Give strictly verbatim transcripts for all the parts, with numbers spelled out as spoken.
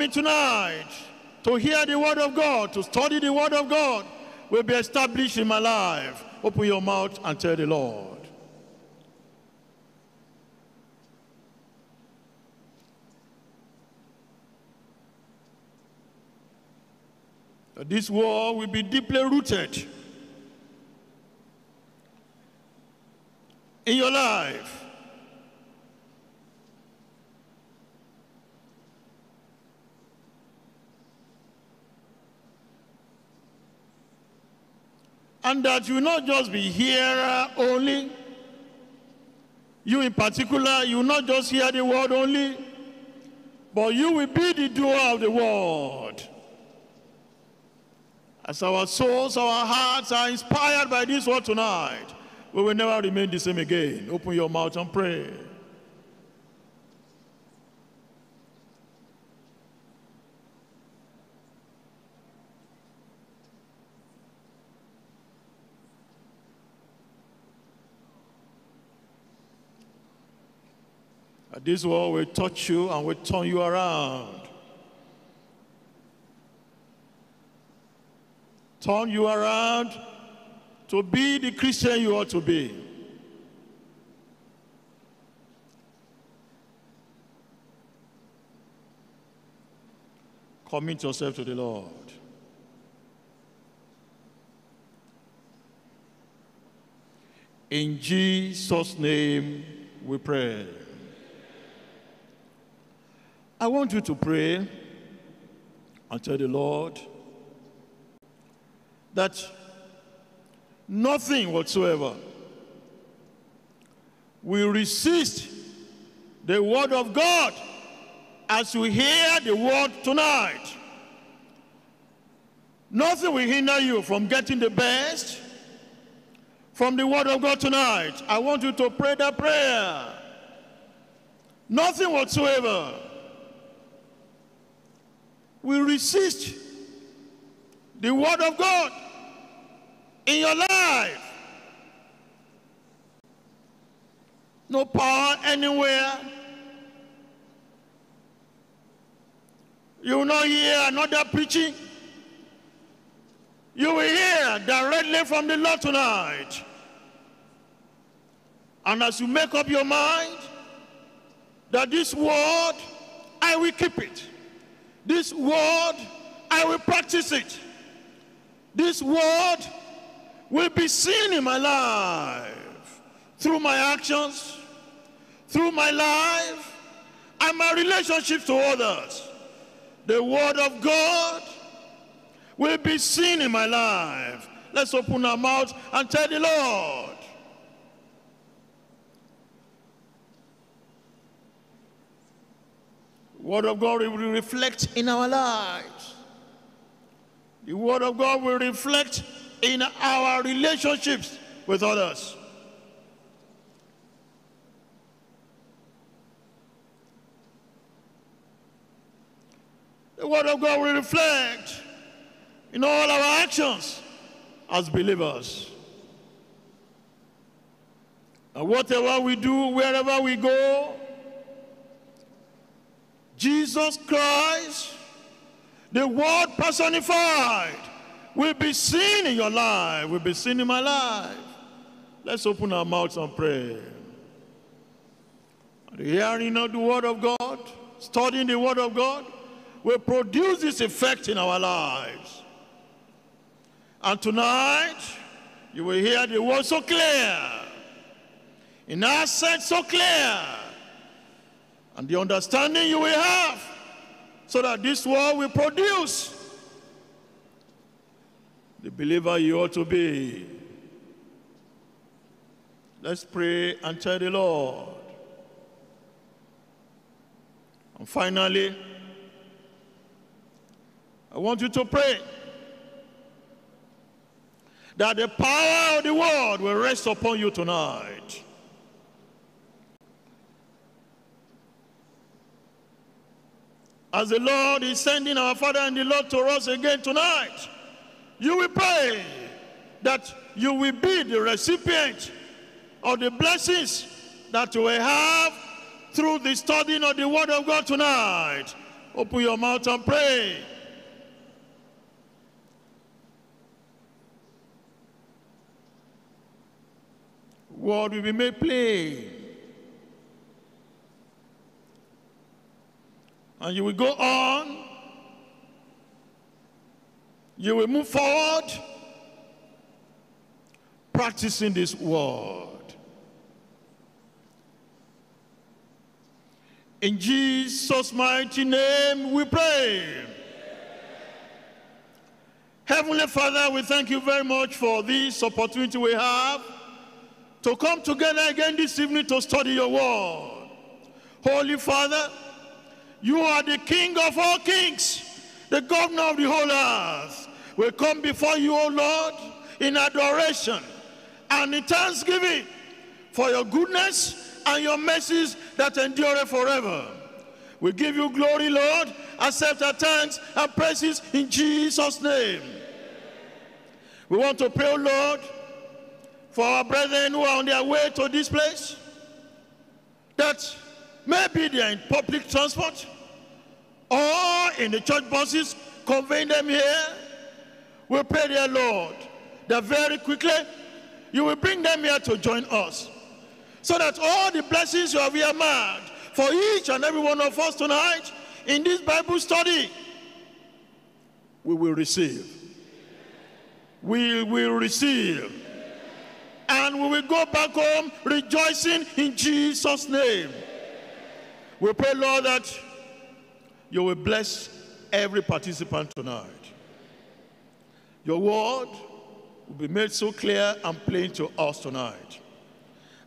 me tonight to hear the word of God, to study the word of God, will be established in my life. Open your mouth and tell the Lord. That this word will be deeply rooted in your life. And that you will not just be hearer only. You in particular, you will not just hear the word only, but you will be the doer of the word. As our souls, our hearts are inspired by this word tonight, we will never remain the same again. Open your mouth and pray. This word will touch you and will turn you around. Turn you around to be the Christian you ought to be. Commit yourself to the Lord. In Jesus' name we pray. I want you to pray and tell the Lord that nothing whatsoever will resist the word of God as you hear the word tonight. Nothing will hinder you from getting the best from the word of God tonight. I want you to pray that prayer. Nothing whatsoever will resist the word of God in your life. No power anywhere. You will not hear another preaching. You will hear directly from the Lord tonight. And as you make up your mind that this word, I will keep it. This word, I will practice it. This word will be seen in my life, through my actions, through my life, and my relationships to others. The word of God will be seen in my life. Let's open our mouths and tell the Lord. Word of God will reflect in our lives. The word of God will reflect in our relationships with others. The word of God will reflect in all our actions as believers. And whatever we do, wherever we go, Jesus Christ, the word personified, will be seen in your life, will be seen in my life. Let's open our mouths and pray. The hearing of the word of God, studying the word of God, will produce this effect in our lives. And tonight, you will hear the word so clear, in accent so clear, and the understanding you will have, so that this world will produce the believer you ought to be. Let's pray and tell the Lord. And finally, I want you to pray that the power of the word will rest upon you tonight. As the Lord is sending our Father and the Lord to us again tonight, you will pray that you will be the recipient of the blessings that you will have through the studying of the word of God tonight. Open your mouth and pray. Word will be made plain. And you will go on. You will move forward, practicing this word. In Jesus' mighty name we pray. Amen. Heavenly Father, we thank you very much for this opportunity we have to come together again this evening to study your word. Holy Father, you are the King of all kings, the governor of the whole earth. We come before you, O Lord, in adoration and in thanksgiving for your goodness and your mercies that endure forever. We give you glory, Lord. Accept our thanks and praises in Jesus' name. We want to pray, Lord, for our brethren who are on their way to this place, that maybe they are in public transport or in the church buses conveying them here. We pray, dear Lord, that very quickly you will bring them here to join us, so that all the blessings you have earmarked for each and every one of us tonight in this Bible study, we will receive. We will receive. And we will go back home rejoicing in Jesus' name. We pray, Lord, that you will bless every participant tonight. Your word will be made so clear and plain to us tonight.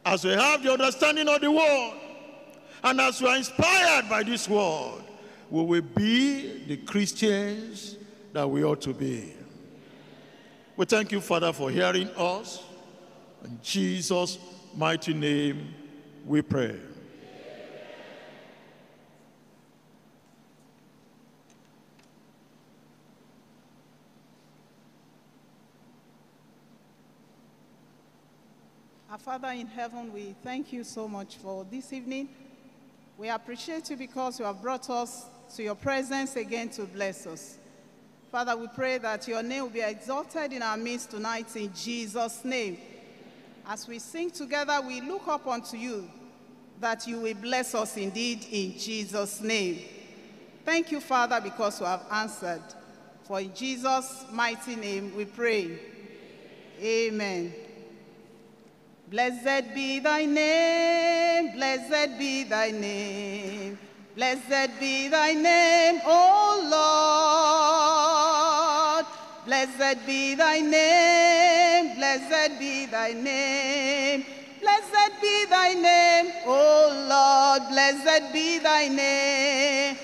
As we have the understanding of the word, and as we are inspired by this word, we will be the Christians that we ought to be. We thank you, Father, for hearing us. In Jesus' mighty name we pray. Our Father in heaven, we thank you so much for this evening. We appreciate you because you have brought us to your presence again to bless us. Father, we pray that your name will be exalted in our midst tonight in Jesus' name. As we sing together, we look up unto you that you will bless us indeed in Jesus' name. Thank you, Father, because you have answered. For in Jesus' mighty name we pray. Amen. Blessed be thy name, blessed be thy name, blessed be thy name, O Lord. Blessed be thy name, blessed be thy name, blessed be thy name, O Lord, blessed be thy name.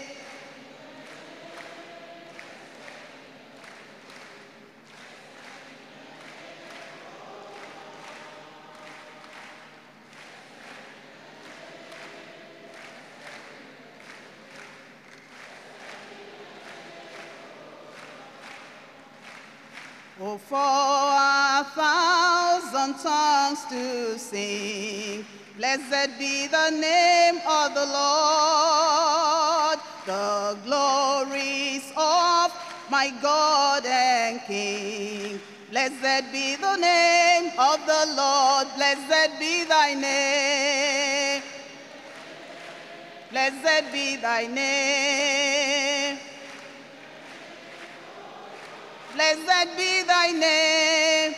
Oh, for a thousand tongues to sing, blessed be the name of the Lord, the glories of my God and King. Blessed be the name of the Lord, blessed be thy name. Blessed be thy name. Blessed be thy name.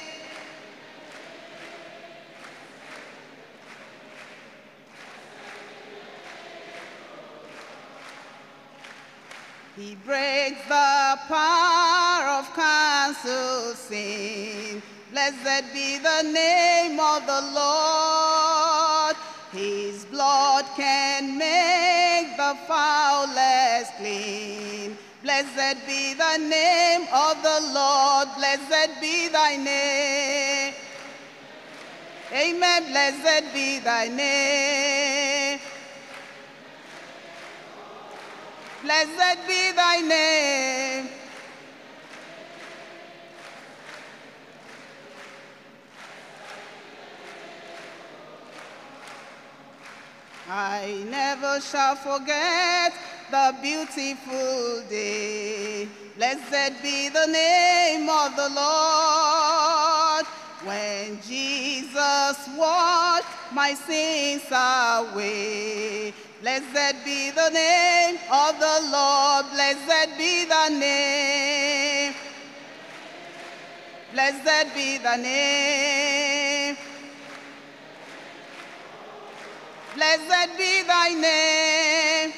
He breaks the power of counsel sin. Blessed be the name of the Lord. His blood can make the foulest clean. Blessed be the name of the Lord, blessed be thy name. Amen, blessed be thy name. Blessed be thy name. I never shall forget the beautiful day. Blessed be the name of the Lord. When Jesus washed my sins away. Blessed be the name of the Lord. Blessed be the name. Blessed be the name. Blessed be thy name.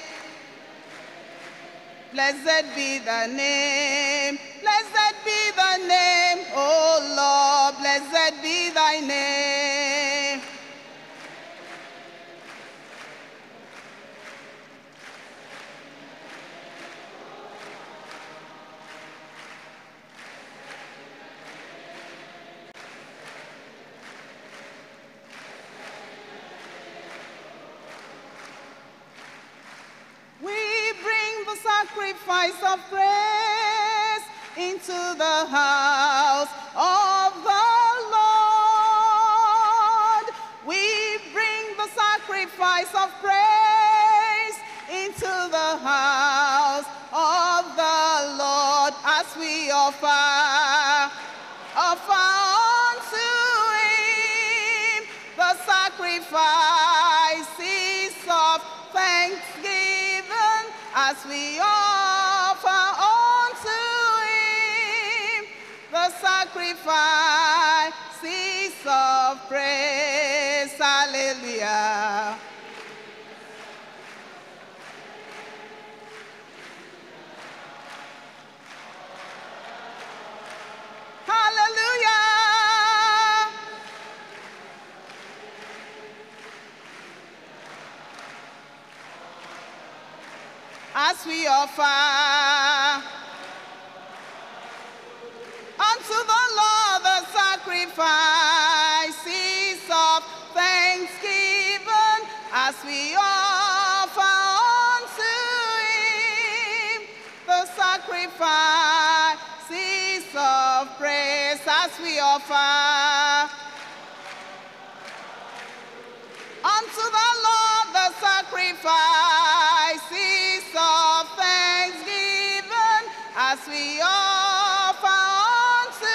Blessed be thy name. Blessed be thy name. Oh Lord, blessed be thy name. Sacrifice of praise into the house of the Lord. We bring the sacrifice of praise into the house of the Lord as we offer, offer unto him the sacrifices of thanksgiving. As we offer unto him the sacrifices of praise. Hallelujah. Hallelujah. As we offer unto the Lord the sacrifices of thanksgiving, as we offer unto him the sacrifices of praise, as we offer unto the Lord the sacrifices of thanksgiving, as we offer unto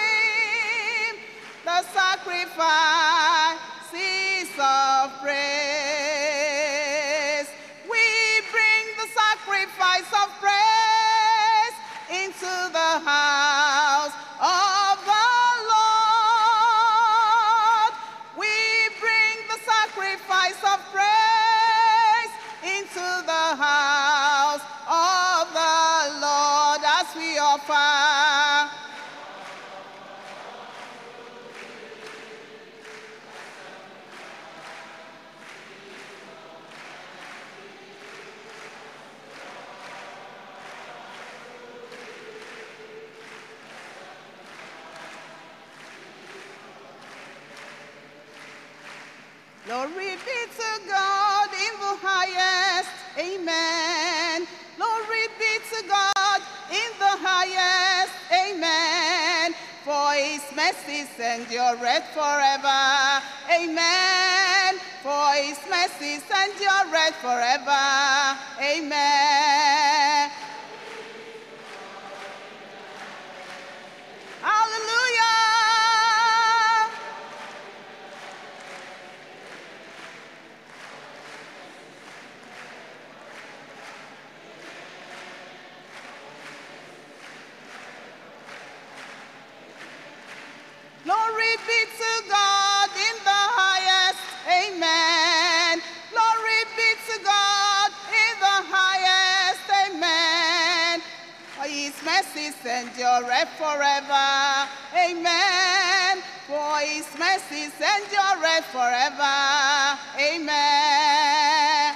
him the sacrifices of praise. We bring the sacrifice of praise into the house of the Lord. We bring the sacrifice of praise into the house offer. Glory be to God in the highest. Amen. Glory be to God in the highest, amen. For his mercies endureth forever, amen. For his mercies endureth forever, amen. Hallelujah. Glory be to God in the highest, amen. Glory be to God in the highest, amen. For his mercies endureth forever, amen. For his mercies endureth forever, amen.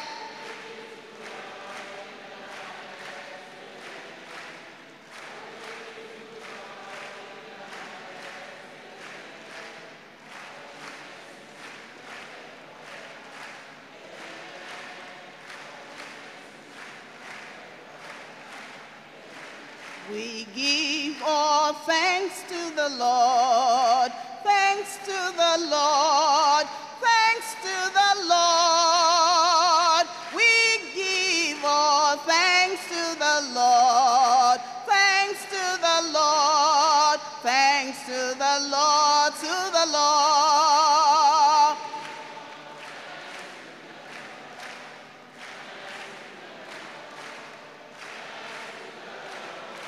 We give all thanks to the Lord, thanks to the Lord, thanks to the Lord. We give all thanks.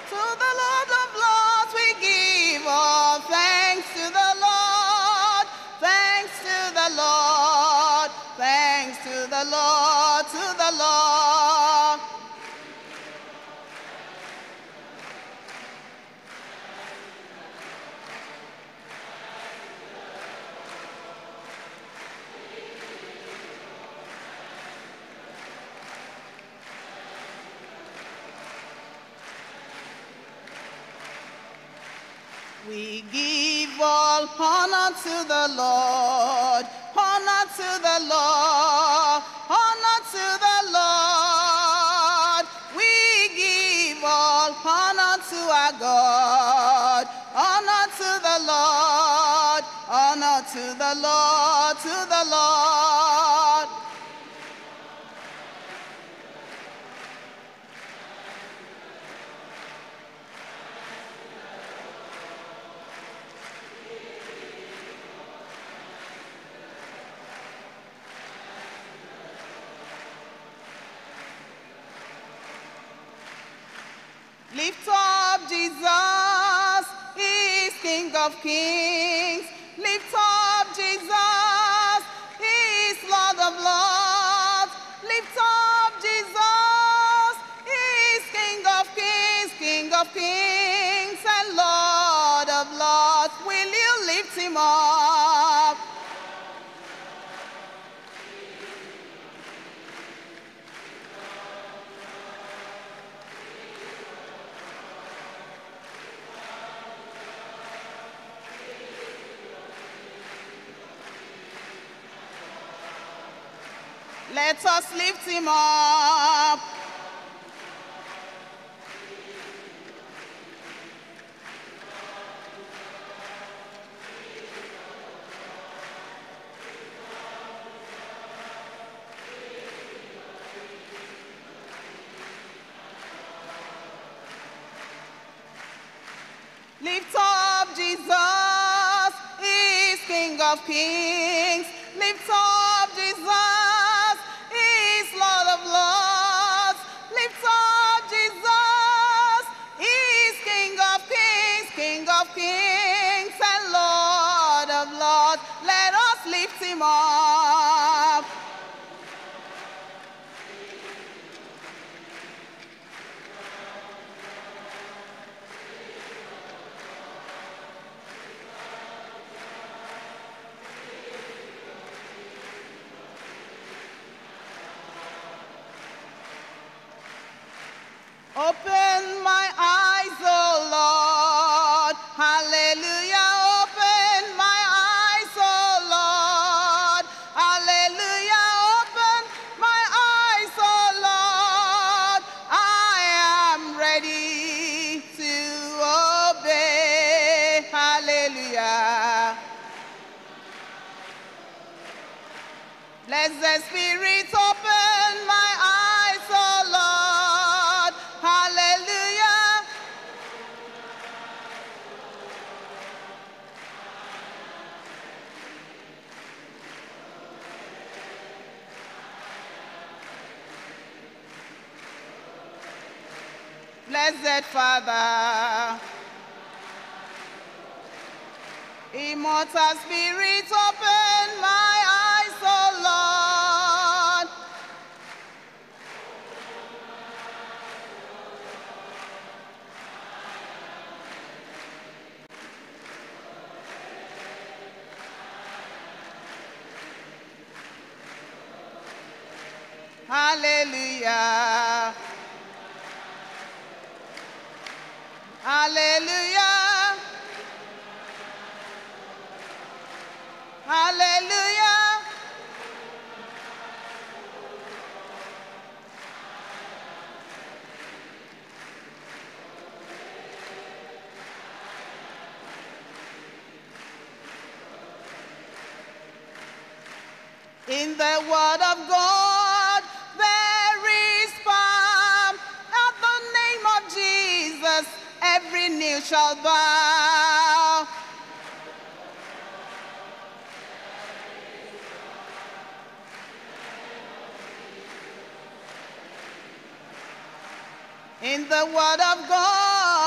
To the Lord of Lords we give all thanks to the Lord, thanks to the Lord, thanks to the Lord, to the Lord. We give all honor to the Lord, honor to the Lord, honor to the Lord. We give all honor to our God, honor to the Lord, honor to the Lord, to the Lord. Lift up Jesus, he is King of Kings. Lift up Jesus, he is Lord of Lords. Lift up Jesus, he is King of Kings, King of Kings and Lord of Lords. Will you lift him up? Let us lift him up. Lift up Jesus, he is King of Kings. Lift up Jesus. Kings and Lord of Lords, let us lift him up. Open my eyes, O Lord. Hallelujah, open my eyes, oh Lord. Hallelujah, open my eyes, oh Lord. I am ready to obey. Hallelujah. Bless the Spirit, open my eyes, oh Lord. Hallelujah. Blessed Father, immortal Spirit, open my eyes, O Lord. Hallelujah. Hallelujah. Hallelujah. In the word of God, there is power at the name of Jesus. Every knee shall bow. In the word of God.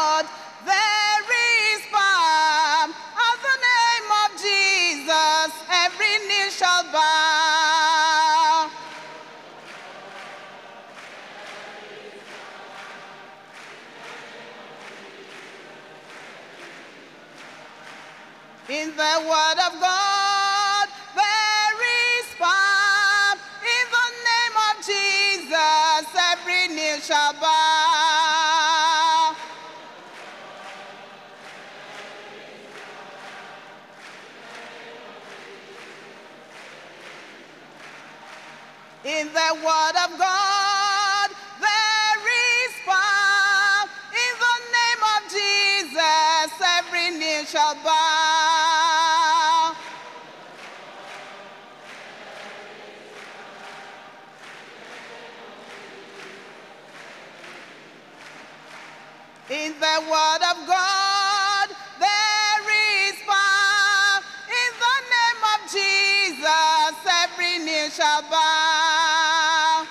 In the word of God, there is power. In the name of Jesus, every knee shall bow. In the word of God, there is power. In the name of Jesus, every knee shall bow. In the word of God, there is power. In the name of Jesus, every knee shall bow.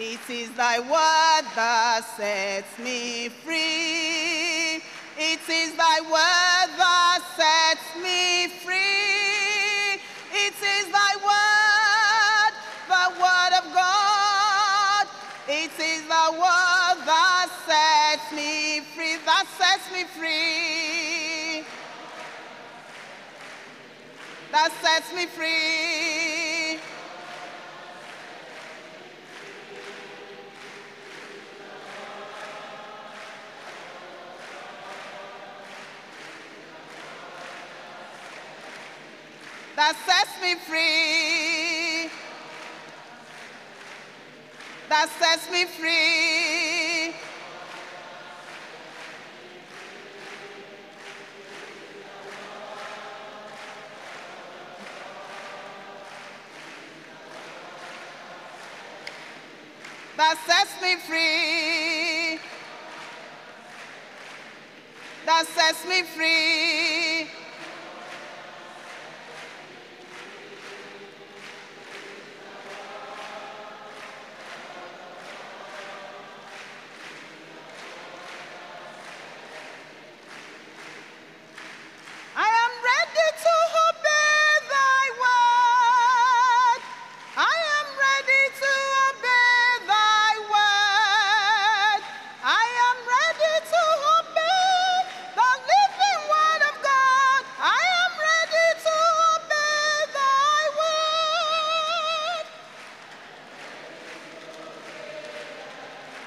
It is thy word that sets me free. It is thy word that sets me free. It is thy word, the word of God. It is the word that sets me free, that sets me free. That sets me free. That sets me free. That sets me free. That sets me free. That sets me free.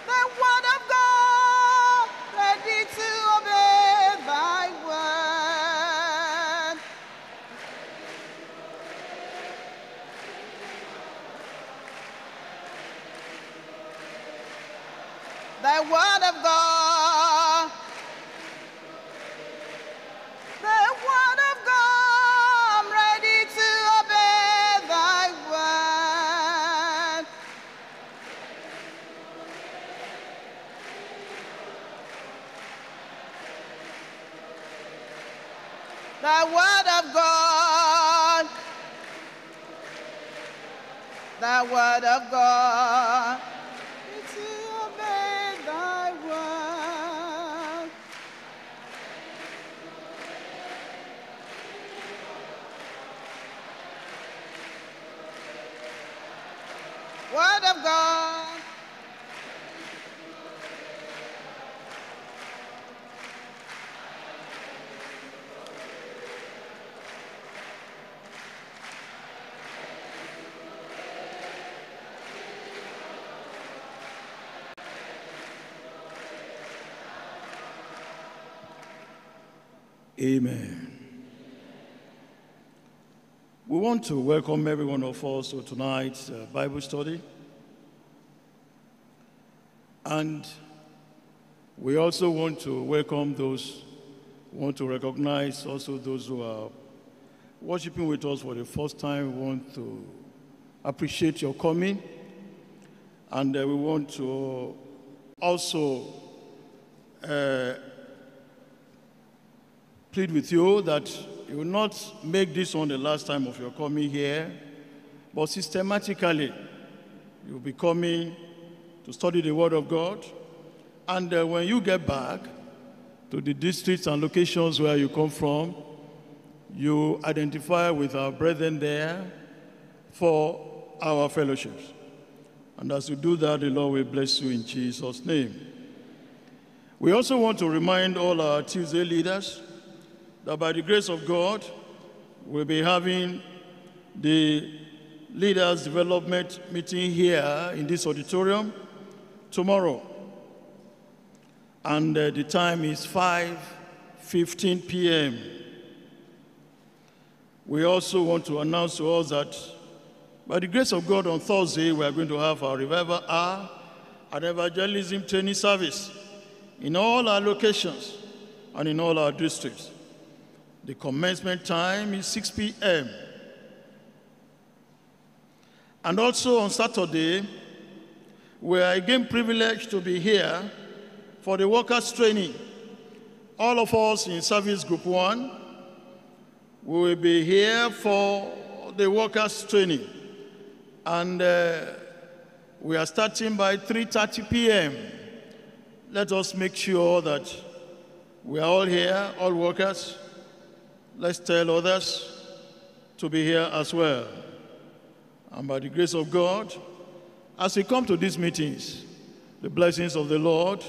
The word of God. The word of God. I'm ready to obey thy word. The word of God. The word of God. Word of God. Amen. We want to welcome every one of us to tonight's uh, Bible study. And we also want to welcome those, want to recognize also those who are worshiping with us for the first time. We want to appreciate your coming. And uh, we want to also uh, plead with you that you will not make this one the last time of your coming here, but systematically you'll be coming to study the Word of God. And uh, when you get back to the districts and locations where you come from, you identify with our brethren there for our fellowships. And as you do that, the Lord will bless you in Jesus' name. We also want to remind all our Tuesday leaders that by the grace of God, we'll be having the leaders development meeting here in this auditorium tomorrow. And uh, the time is five fifteen p m We also want to announce to us that by the grace of God on Thursday, we are going to have our Revival Hour and Evangelism Training Service in all our locations and in all our districts. The commencement time is six p m And also on Saturday, we are again privileged to be here for the workers' training. All of us in Service Group one, we will be here for the workers' training. And uh, we are starting by three thirty p m Let us make sure that we are all here, all workers. Let's tell others to be here as well. And by the grace of God, as we come to these meetings, the blessings of the Lord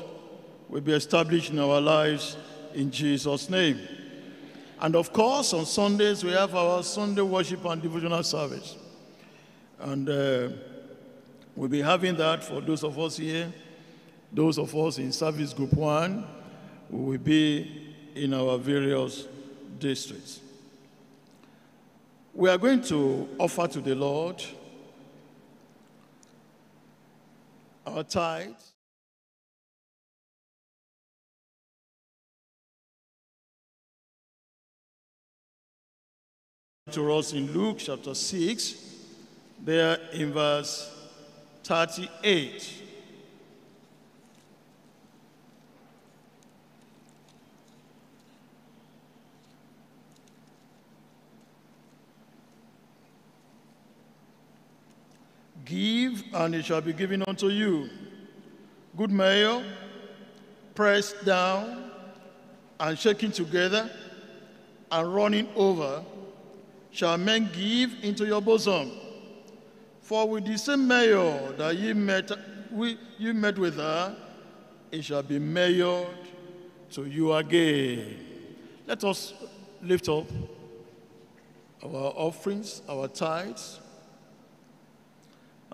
will be established in our lives in Jesus' name. And of course, on Sundays, we have our Sunday worship and devotional service. And uh, we'll be having that for those of us here, those of us in Service Group one, who will be in our various districts. We are going to offer to the Lord our tithes. To us in Luke chapter six, there in verse thirty-eight. Give, and it shall be given unto you. Good measure, pressed down, and shaken together, and running over, shall men give into your bosom. For with the same measure that ye met, we, you met with her, it shall be measured to you again. Let us lift up our offerings, our tithes,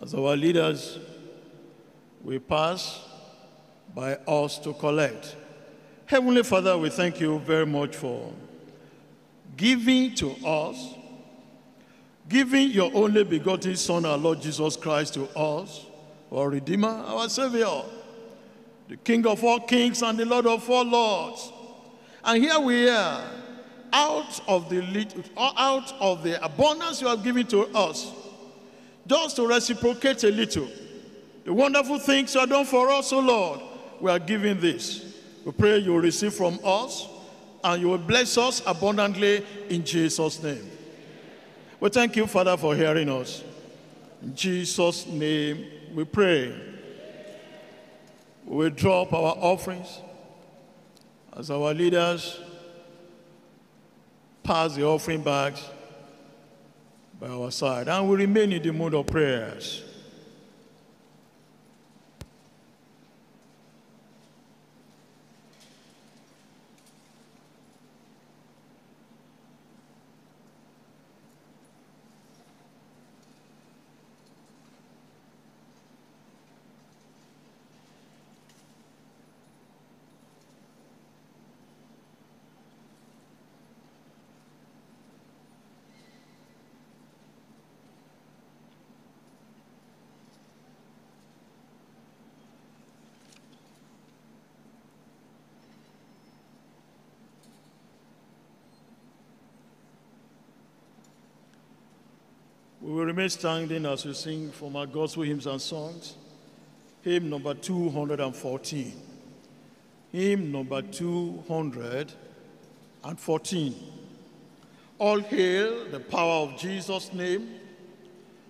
as our leaders will pass by us to collect. Heavenly Father, we thank you very much for giving to us, giving your only begotten Son, our Lord Jesus Christ, to us, our Redeemer, our Savior, the King of all kings and the Lord of all lords. And here we are, out of the, out of the abundance you have given to us, just to reciprocate a little. The wonderful things you have done for us, O Lord, we are giving this. We pray you will receive from us, and you will bless us abundantly in Jesus' name. We thank you, Father, for hearing us. In Jesus' name we pray. We will drop our offerings as our leaders pass the offering bags by our side. And we remain in the mood of prayers. We will remain standing as we sing from our gospel hymns and songs. Hymn number two hundred fourteen. Hymn number two hundred fourteen. All hail the power of Jesus' name.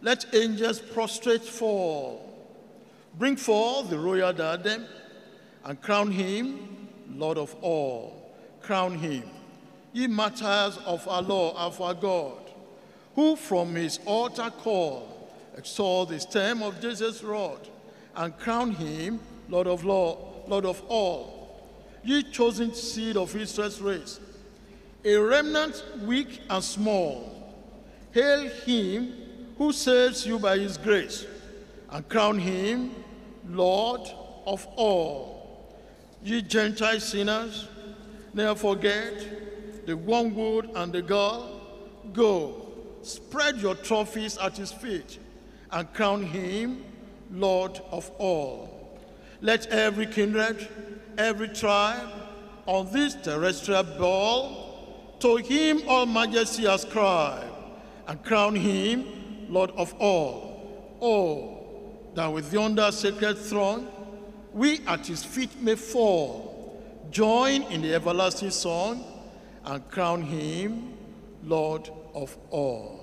Let angels prostrate fall. Bring forth the royal diadem and crown him Lord of all. Crown him, ye martyrs of our Lord, of our God, who from his altar call saw the stem of Jesus' rod and crowned him Lord of law, Lord of all. Ye chosen seed of Israel's race, a remnant weak and small, hail him who saves you by his grace, and crown him Lord of all. Ye Gentile sinners, never forget the one wood and the gall. Go, spread your trophies at his feet, and crown him Lord of all. Let every kindred, every tribe on this terrestrial ball to him all majesty ascribe, and crown him Lord of all. Oh, that with yonder sacred throne we at his feet may fall, join in the everlasting song, and crown him Lord of all.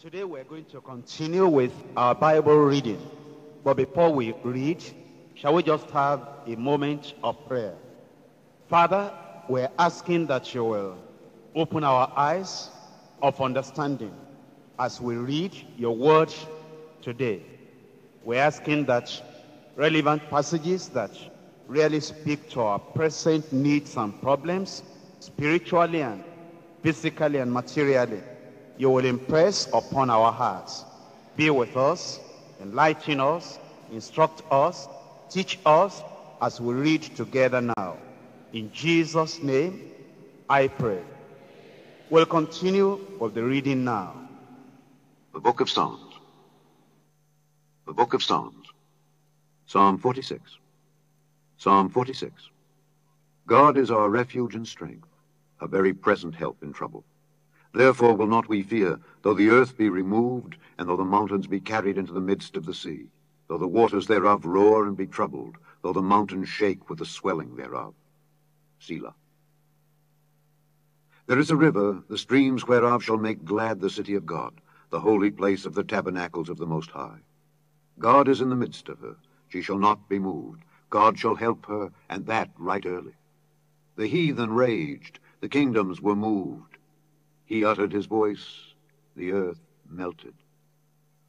Today we're going to continue with our Bible reading. But before we read, shall we just have a moment of prayer? Father, we're asking that you will open our eyes of understanding as we read your word today. We're asking that relevant passages that really speak to our present needs and problems, spiritually and physically and materially, you will impress upon our hearts. Be with us, enlighten us, instruct us, teach us as we read together now. In Jesus' name, I pray. We'll continue with the reading now. The Book of Psalms. The Book of Psalms. Psalm forty-six. Psalm forty-six. God is our refuge and strength, a very present help in trouble. Therefore will not we fear, though the earth be removed, and though the mountains be carried into the midst of the sea, though the waters thereof roar and be troubled, though the mountains shake with the swelling thereof. Selah. There is a river, the streams whereof shall make glad the city of God, the holy place of the tabernacles of the Most High. God is in the midst of her, she shall not be moved. God shall help her, and that right early. The heathen raged, the kingdoms were moved. He uttered his voice, the earth melted.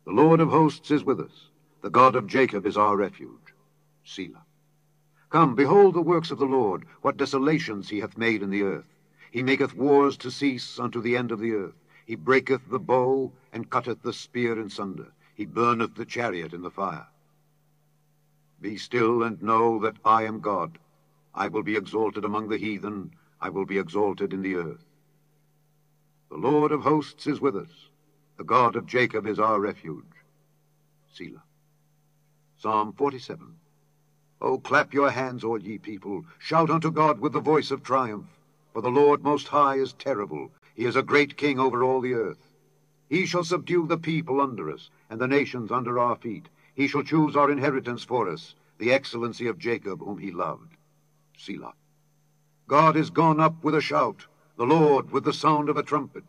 The Lord of hosts is with us. The God of Jacob is our refuge. Selah. Come, behold the works of the Lord, what desolations he hath made in the earth. He maketh wars to cease unto the end of the earth. He breaketh the bow, and cutteth the spear in sunder. He burneth the chariot in the fire. Be still, and know that I am God. I will be exalted among the heathen. I will be exalted in the earth. The Lord of hosts is with us. The God of Jacob is our refuge. Selah. Psalm forty-seven. O clap your hands, all ye people. Shout unto God with the voice of triumph. For the Lord Most High is terrible. He is a great king over all the earth. He shall subdue the people under us, and the nations under our feet. He shall choose our inheritance for us, the excellency of Jacob whom he loved. Selah. God is gone up with a shout, the Lord with the sound of a trumpet.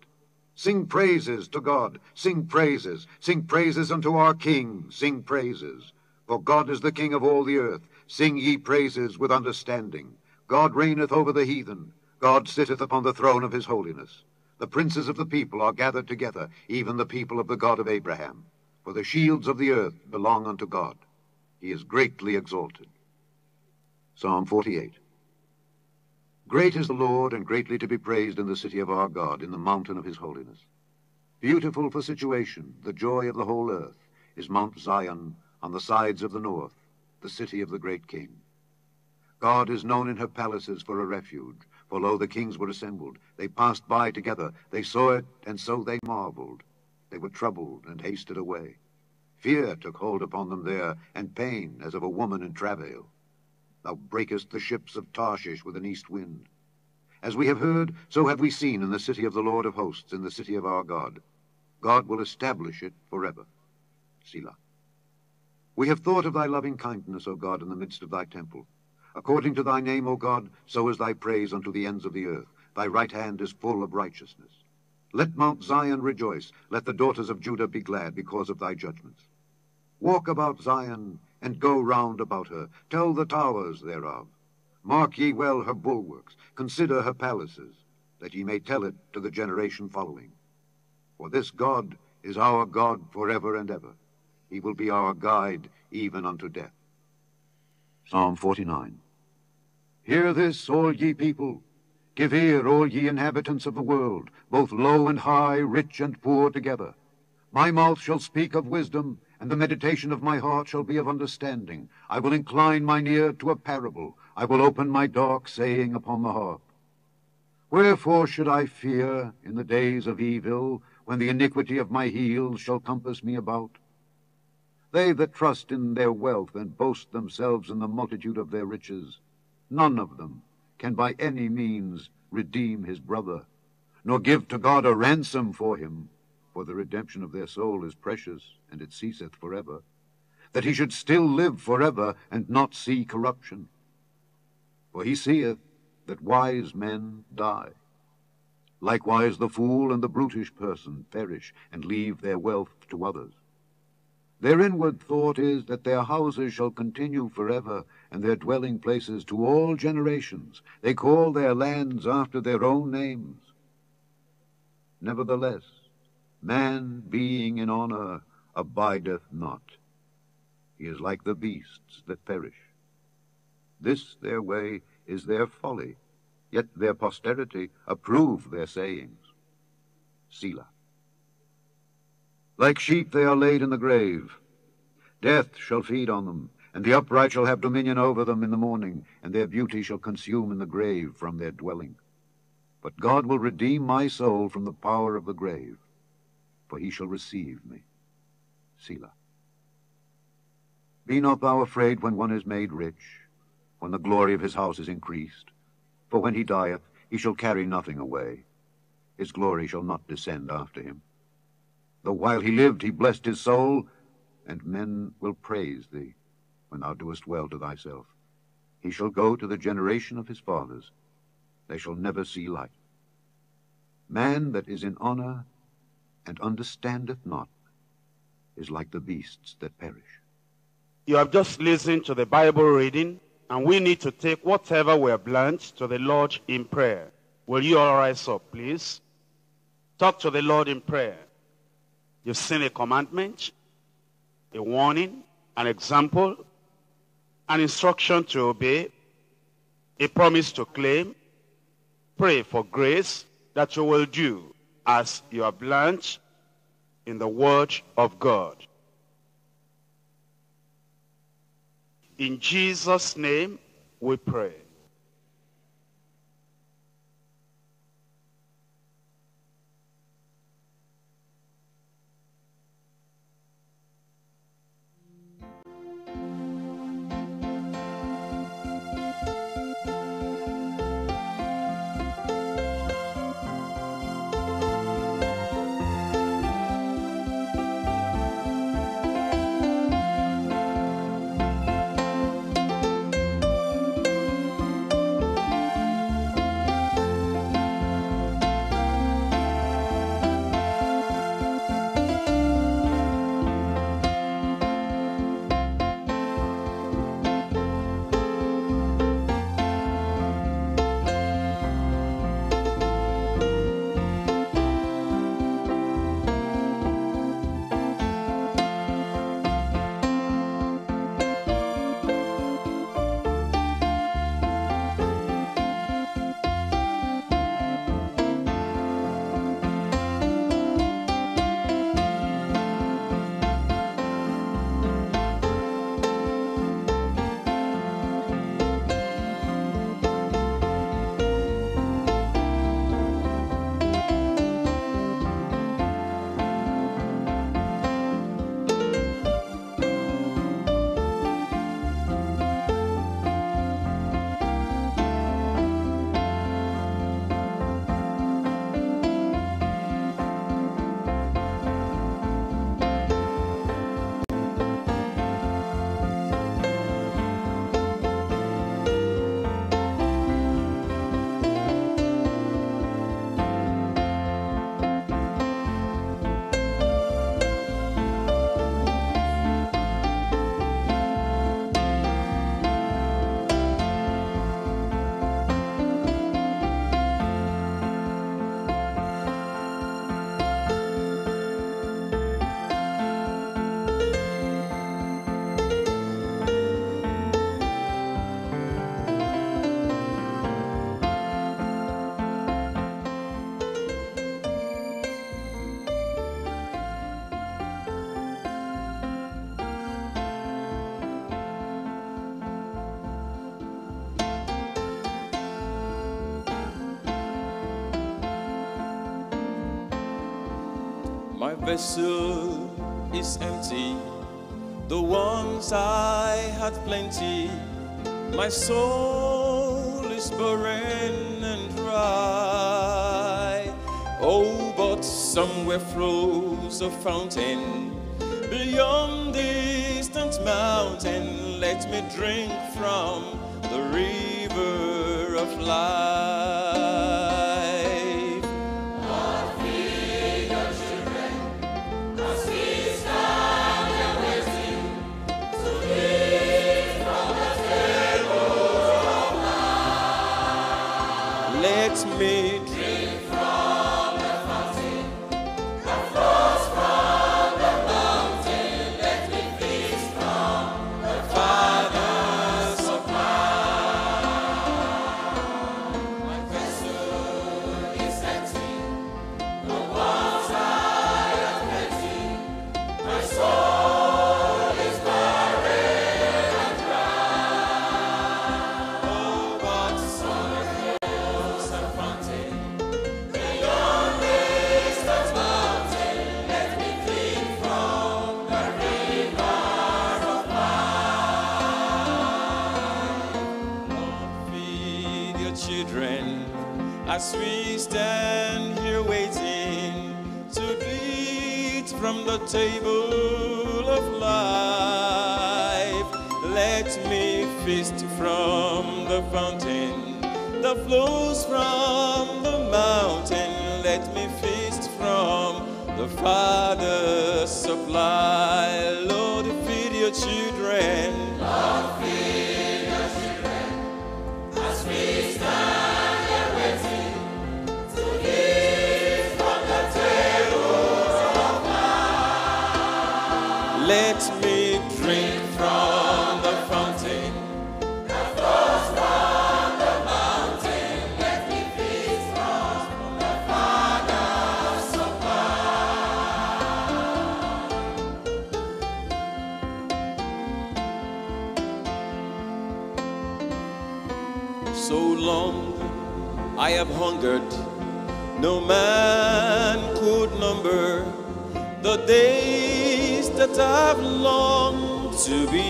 Sing praises to God, sing praises, sing praises unto our King, sing praises. For God is the King of all the earth, sing ye praises with understanding. God reigneth over the heathen, God sitteth upon the throne of his holiness. The princes of the people are gathered together, even the people of the God of Abraham. For the shields of the earth belong unto God. He is greatly exalted. Psalm forty-eight. Great is the Lord, and greatly to be praised in the city of our God, in the mountain of his holiness. Beautiful for situation, the joy of the whole earth, is Mount Zion on the sides of the north, the city of the great king. God is known in her palaces for a refuge, for lo, the kings were assembled. They passed by together, they saw it, and so they marveled. They were troubled and hasted away. Fear took hold upon them there, and pain as of a woman in travail. Thou breakest the ships of Tarshish with an east wind. As we have heard, so have we seen in the city of the Lord of hosts, in the city of our God. God will establish it forever. Selah. We have thought of thy loving kindness, O God, in the midst of thy temple. According to thy name, O God, so is thy praise unto the ends of the earth. Thy right hand is full of righteousness. Let Mount Zion rejoice. Let the daughters of Judah be glad because of thy judgments. Walk about Zion, and go round about her, tell the towers thereof. Mark ye well her bulwarks, consider her palaces, that ye may tell it to the generation following. For this God is our God forever and ever. He will be our guide even unto death. Psalm forty-nine. Hear this, all ye people. Give ear, all ye inhabitants of the world, both low and high, rich and poor together. My mouth shall speak of wisdom, and the meditation of my heart shall be of understanding. I will incline mine ear to a parable. I will open my dark saying upon the harp. Wherefore should I fear in the days of evil, when the iniquity of my heels shall compass me about? They that trust in their wealth and boast themselves in the multitude of their riches, none of them can by any means redeem his brother, nor give to God a ransom for him. For the redemption of their soul is precious, and it ceaseth forever, that he should still live forever, and not see corruption. For he seeth that wise men die. Likewise the fool and the brutish person perish and leave their wealth to others. Their inward thought is that their houses shall continue forever, and their dwelling places to all generations. They call their lands after their own names. Nevertheless, man, being in honour, abideth not. He is like the beasts that perish. This their way is their folly, yet their posterity approve their sayings. Selah. Like sheep they are laid in the grave. Death shall feed on them, and the upright shall have dominion over them in the morning, and their beauty shall consume in the grave from their dwelling. But God will redeem my soul from the power of the grave, for he shall receive me. Selah. Be not thou afraid when one is made rich, when the glory of his house is increased. For when he dieth, he shall carry nothing away. His glory shall not descend after him. Though while he lived he blessed his soul, and men will praise thee when thou doest well to thyself. He shall go to the generation of his fathers. They shall never see light. Man that is in honour and understandeth not is like the beasts that perish. You have just listened to the Bible reading, and we need to take whatever we have learned to the Lord in prayer. Will you all rise up, please? Talk to the Lord in prayer. You've seen a commandment, a warning, an example, an instruction to obey, a promise to claim. Pray for grace that you will do as you have learned in the Word of God. In Jesus' name we pray. My vessel is empty, the ones I had plenty. My soul is barren and dry. Oh, but somewhere flows a fountain beyond distant mountain. Let me drink from the river of life. from the table of life. Let me feast from the fountain that flows from the mountain. Let me feast from the Father's supply. Lord, feed your children. Lord, feed your children as we stand. Let me drink from the fountain that flows from the mountain. Let me feast from the Father's supply. So long I have hungered, no man could number the days that I've longed to be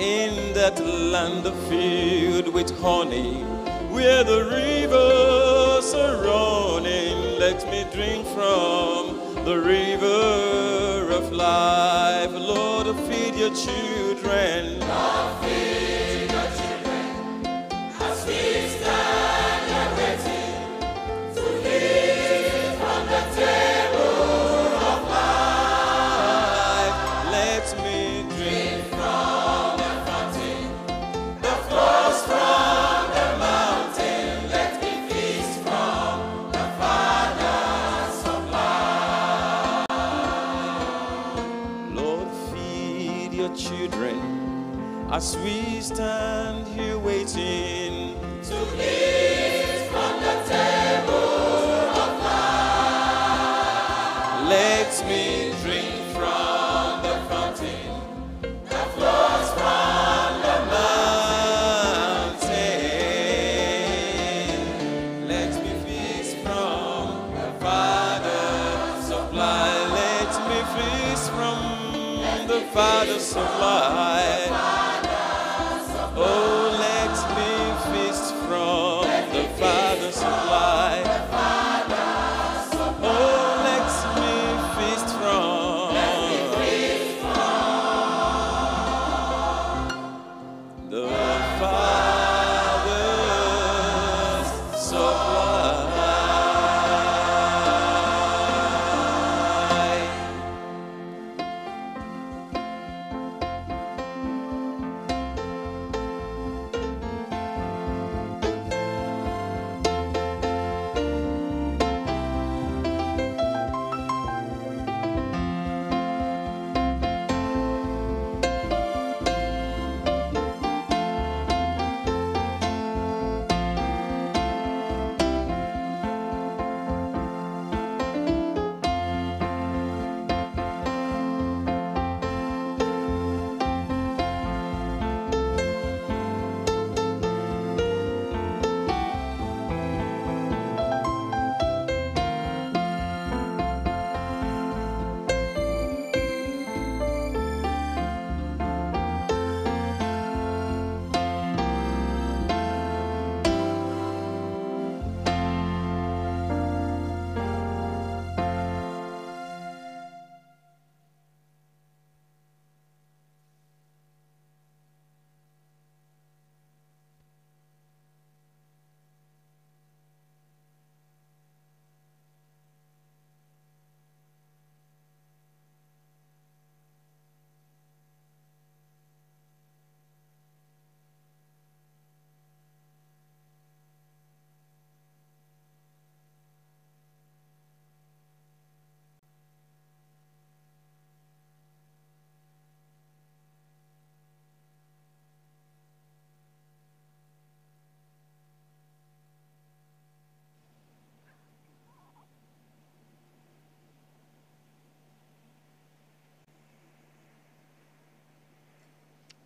in that land filled with honey, where the rivers are running. Let me drink from the river of life. Lord, feed your children. Lord, feed your children as we stand and waiting to hear from the table. As we stand here waiting to eat from the table of life, let me drink from the fountain that flows from the mountain. Let me feast from the Father's supply. Let me feast from the Father's supply.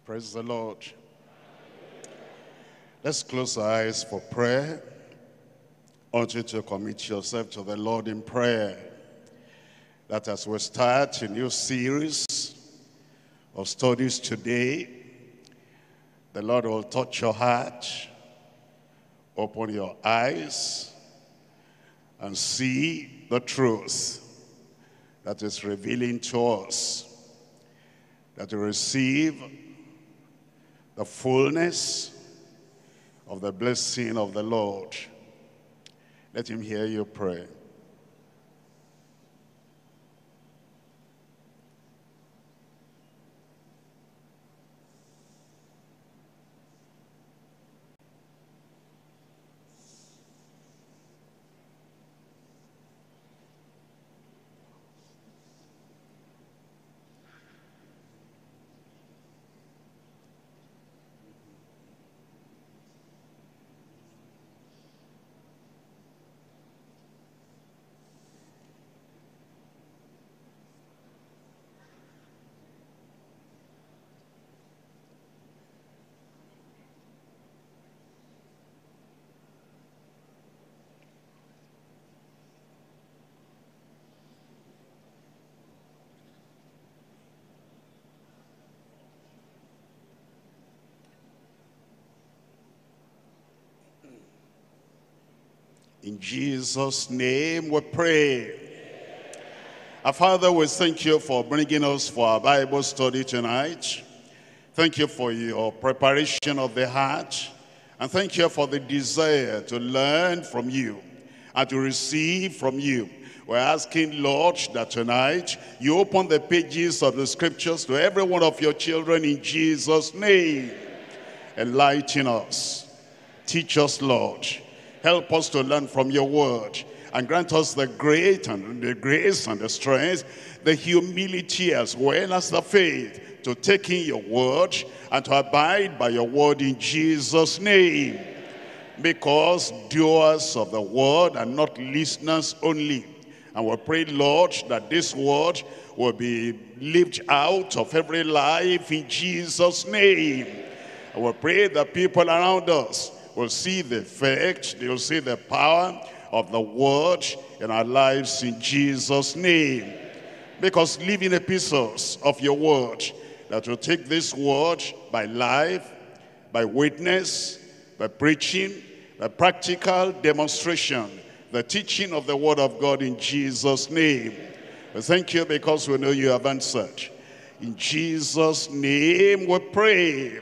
Praise the Lord. Let's close our eyes for prayer. I want you to commit yourself to the Lord in prayer, that as we start a new series of studies today, the Lord will touch your heart, open your eyes, and see the truth. that is revealing to us, that we receive the fullness of the blessing of the Lord. Let him hear you pray. In Jesus' name we pray. Amen. Our Father, we thank you for bringing us for our Bible study tonight. Thank you for your preparation of the heart. And thank you for the desire to learn from you and to receive from you. We're asking, Lord, that tonight you open the pages of the scriptures to every one of your children in Jesus' name. Enlighten us. Teach us, Lord. Help us to learn from your word and grant us the great and the grace and the strength, the humility as well as the faith to take in your word and to abide by your word in Jesus' name. Because doers of the word and not listeners only. And we pray, Lord, that this word will be lived out of every life in Jesus' name. And we pray that people around us will see the effect, they'll see the power of the word in our lives in Jesus' name. Because living epistles of your word, that will take this word by life, by witness, by preaching, by practical demonstration, the teaching of the word of God in Jesus' name. We thank you because we know you have answered. In Jesus' name we pray.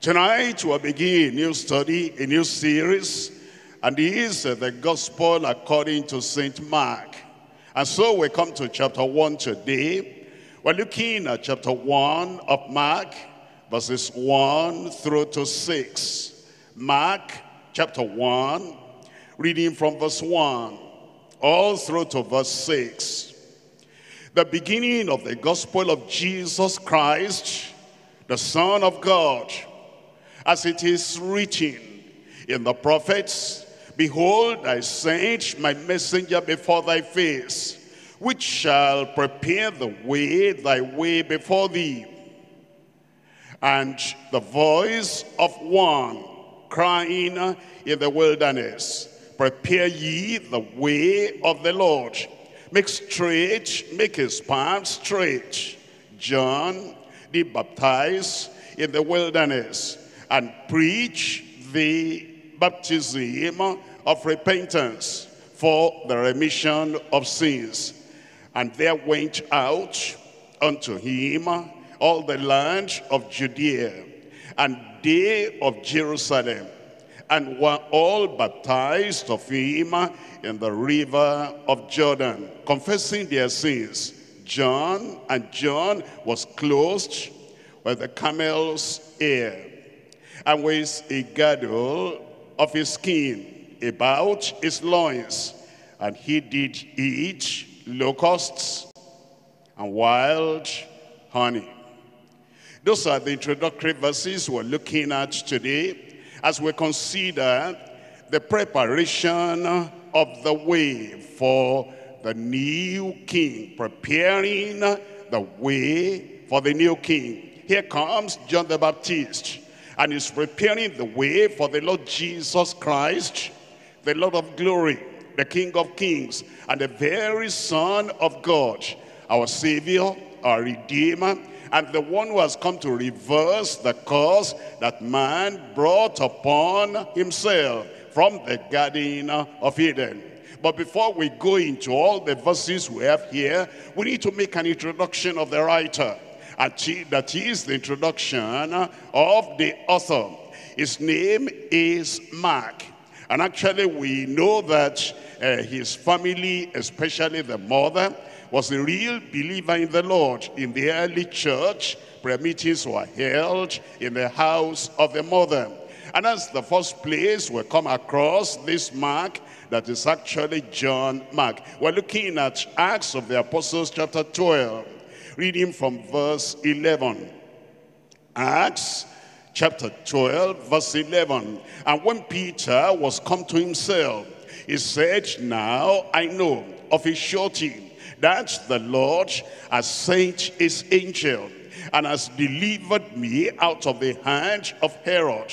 Tonight we'll begin a new study, a new series, and it is the Gospel according to Saint Mark. And so we come to chapter one today. We're looking at chapter one of Mark, verses one through to six. Mark chapter one, reading from verse one, all through to verse six. The beginning of the Gospel of Jesus Christ, the Son of God. As it is written in the prophets, behold, I send my messenger before thy face, which shall prepare the way, thy way before thee. And the voice of one crying in the wilderness, prepare ye the way of the Lord. Make straight, make his path straight. John did baptize in the wilderness, and preach the baptism of repentance for the remission of sins. And there went out unto him all the land of Judea, and they of Jerusalem, and were all baptized of him in the river of Jordan, confessing their sins. John, and John was clothed with the camel's hair, and with a girdle of his skin about his loins. And he did eat locusts and wild honey. Those are the introductory verses we're looking at today as we consider the preparation of the way for the new king, preparing the way for the new king. Here comes John the Baptist, and is preparing the way for the Lord Jesus Christ, the Lord of glory, the King of kings, and the very Son of God, our Savior, our Redeemer, and the one who has come to reverse the curse that man brought upon himself from the Garden of Eden. But before we go into all the verses we have here, we need to make an introduction of the writer. And that is the introduction of the author. His name is Mark. And actually we know that uh, his family, especially the mother, was a real believer in the Lord. In the early church, prayer meetings were held in the house of the mother. And that's the first place we come across this Mark, that is actually John Mark. We're looking at Acts of the Apostles chapter twelve, reading from verse eleven. Acts chapter twelve, verse eleven. And when Peter was come to himself, he said, now I know of a surety that the Lord has sent his angel, and has delivered me out of the hand of Herod,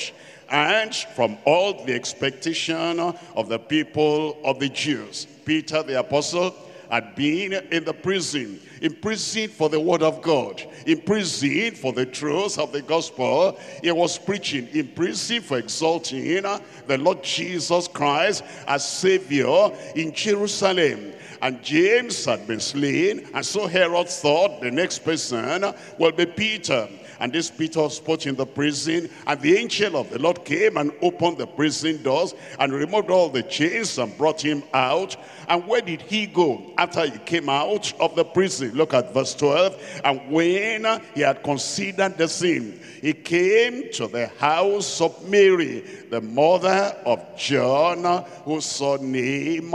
and from all the expectation of the people of the Jews. Peter the apostle had been in the prison, in prison for the word of God, in prison for the truth of the gospel he was preaching, in prison for exalting the Lord Jesus Christ as Savior in Jerusalem. And James had been slain, and so Herod thought the next person will be Peter. And this Peter spoke in the prison, and the angel of the Lord came and opened the prison doors and removed all the chains and brought him out. And where did he go after he came out of the prison? Look at verse twelve. And when he had considered the same, he came to the house of Mary, the mother of John, whose surname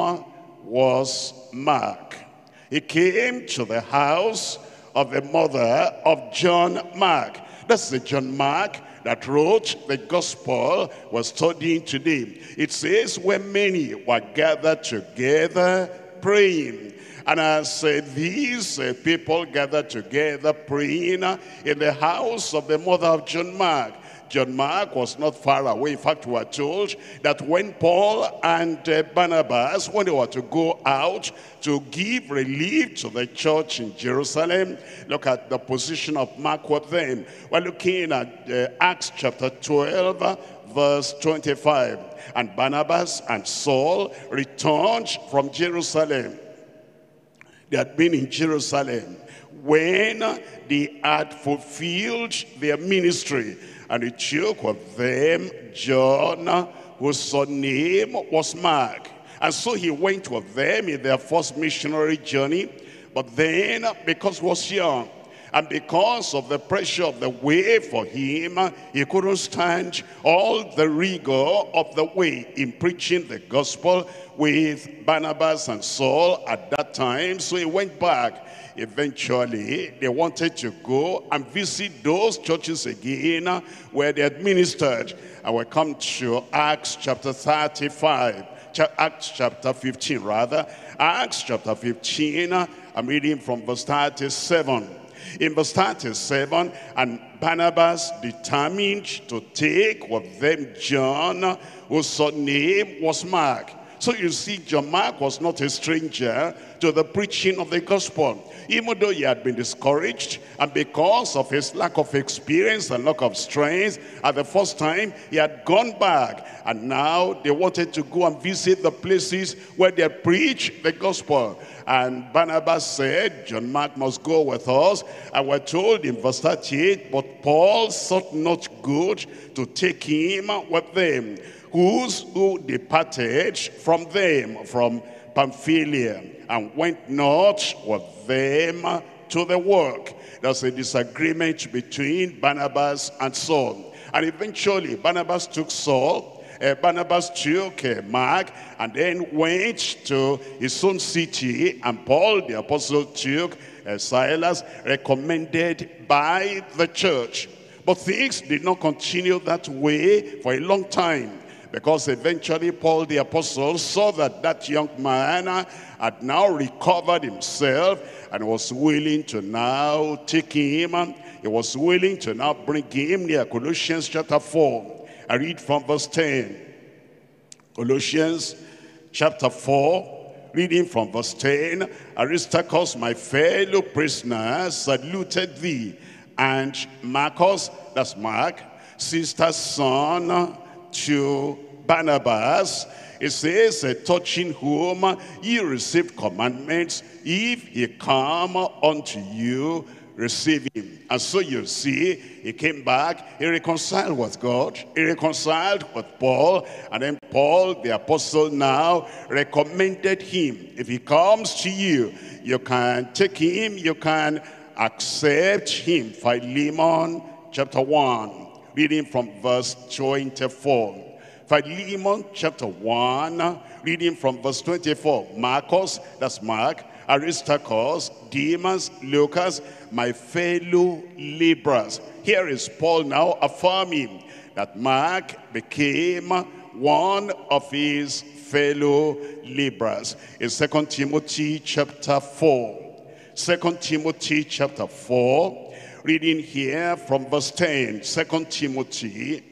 was Mark. He came to the house of the mother of John Mark. That's the John Mark that wrote the gospel we're studying today. It says, when many were gathered together praying. And as uh, these uh, people gathered together praying uh, in the house of the mother of John Mark, John Mark was not far away. In fact, we are told that when Paul and uh, Barnabas, when they were to go out to give relief to the church in Jerusalem, look at the position of Mark with them. We're looking at uh, Acts chapter twelve, uh, verse twenty-five. And Barnabas and Saul returned from Jerusalem. They had been in Jerusalem when they had fulfilled their ministry. And he took with them John, whose surname was Mark. And so he went with them in their first missionary journey. But then, because he was young, and because of the pressure of the way for him, he couldn't stand all the rigor of the way in preaching the gospel with Barnabas and Saul at that time. So he went back. Eventually, they wanted to go and visit those churches again where they had ministered. And we come to Acts chapter thirty-five. Acts chapter fifteen, rather. Acts chapter fifteen, I'm reading from verse thirty-seven. In verse thirty-seven, and Barnabas determined to take with them John, whose surname was Mark. So you see, John Mark was not a stranger to the preaching of the gospel. Even though he had been discouraged, and because of his lack of experience and lack of strength, at the first time, he had gone back. And now they wanted to go and visit the places where they preached the gospel. And Barnabas said, John Mark must go with us. And we're told in verse thirty-eight, but Paul thought not good to take him with them, who's who departed from them, from Pamphylia, and went not with them to the work. There's a disagreement between Barnabas and Saul. And eventually, Barnabas took Saul, uh, Barnabas took uh, Mark, and then went to his own city, and Paul the apostle took uh, Silas, recommended by the church. But things did not continue that way for a long time, because eventually Paul the apostle saw that that young man had now recovered himself and was willing to now take him. He was willing to now bring him near Colossians chapter four. I read from verse ten. Colossians chapter four, reading from verse ten. Aristarchus, my fellow prisoner, saluted thee, and Marcus, that's Mark, sister's son, to Barnabas, it says, touching whom ye received commandments, if he come unto you, receive him. And so you see, he came back, he reconciled with God, he reconciled with Paul, and then Paul, the apostle now, recommended him. If he comes to you, you can take him, you can accept him. Philemon chapter one, reading from verse twenty-four. Philemon chapter one, reading from verse twenty-four. Marcos, that's Mark, Aristarchus, Demas, Lucas, my fellow laborers. Here is Paul now affirming that Mark became one of his fellow laborers. In Second Timothy chapter four, Second Timothy chapter four, reading here from verse ten. Second Timothy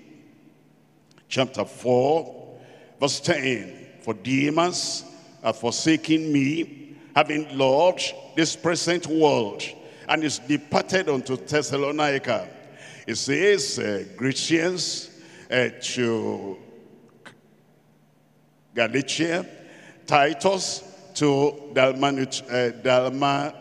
chapter four, verse ten. For Demas hath forsaken me, having loved this present world, and is departed unto Thessalonica. It says, uh, Grecians uh, to Galatia, Titus to Dalmatia.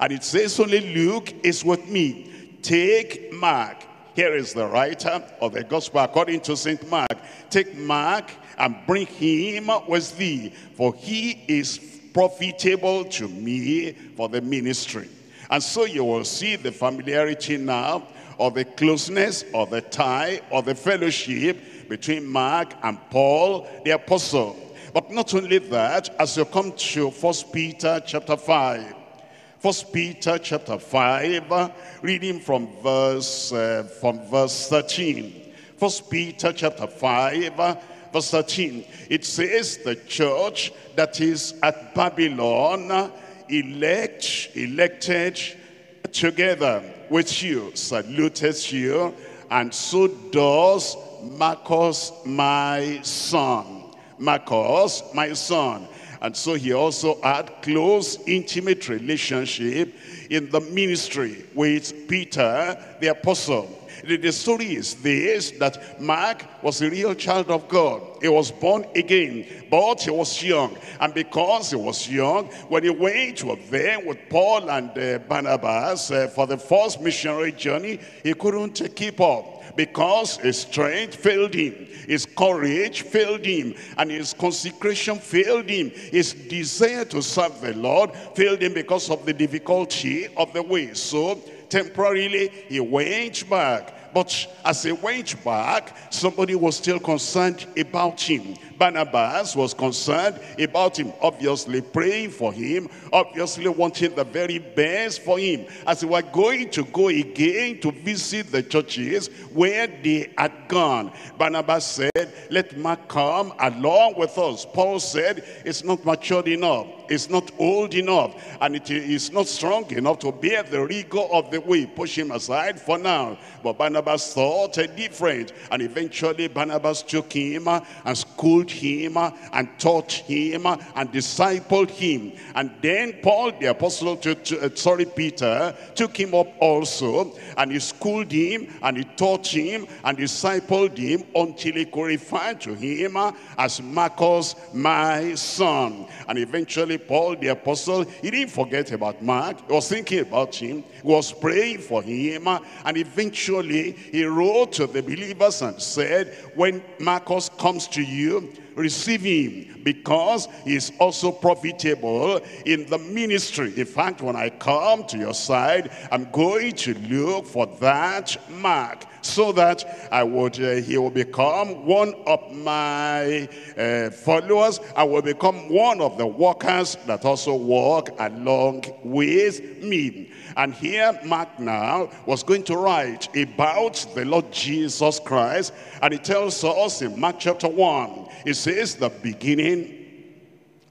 And it says only Luke is with me. Take Mark. Here is the writer of the gospel according to Saint Mark. Take Mark and bring him with thee, for he is profitable to me for the ministry. And so you will see the familiarity now, or the closeness, or the tie, or the fellowship between Mark and Paul the apostle. But not only that, as you come to First Peter chapter five, First Peter chapter five, reading from verse uh, from verse thirteen. First Peter chapter five, uh, verse thirteen. It says, the church that is at Babylon, elect, elected together with you, saluteth you, and so does Marcus my son. Marcus my son. And so he also had close, intimate relationship in the ministry with Peter the apostle. The story is this, that Mark was a real child of God. He was born again, but he was young. And because he was young, when he went with them, with Paul and uh, Barnabas uh, for the first missionary journey, he couldn't uh, keep up, because his strength failed him, his courage failed him, and his consecration failed him. His desire to serve the Lord failed him because of the difficulty of the way. So temporarily he went back. But as he went back, somebody was still concerned about him. Barnabas was concerned about him, obviously praying for him, obviously wanting the very best for him. As they were going to go again to visit the churches where they had gone, Barnabas said, let Mark come along with us. Paul said, it's not matured enough, it's not old enough, and it is not strong enough to bear the rigor of the way. Push him aside for now. But Barnabas Barnabas thought different, and eventually Barnabas took him and schooled him and taught him and discipled him. And then Paul the apostle, to, to, uh, sorry, Peter took him up also, and he schooled him and he taught him and discipled him until he could refer to him as Marcus my son. And eventually Paul the apostle, he didn't forget about Mark. He was thinking about him, he was praying for him, and eventually he wrote to the believers and said, when Marcus comes to you, receive him, because he is also profitable in the ministry. In fact, when I come to your side, I'm going to look for that Mark, so that I would, uh, he will become one of my uh, followers. I will become one of the workers that also walk along with me. And here Mark now was going to write about the Lord Jesus Christ. And he tells us in Mark chapter one, it says, the beginning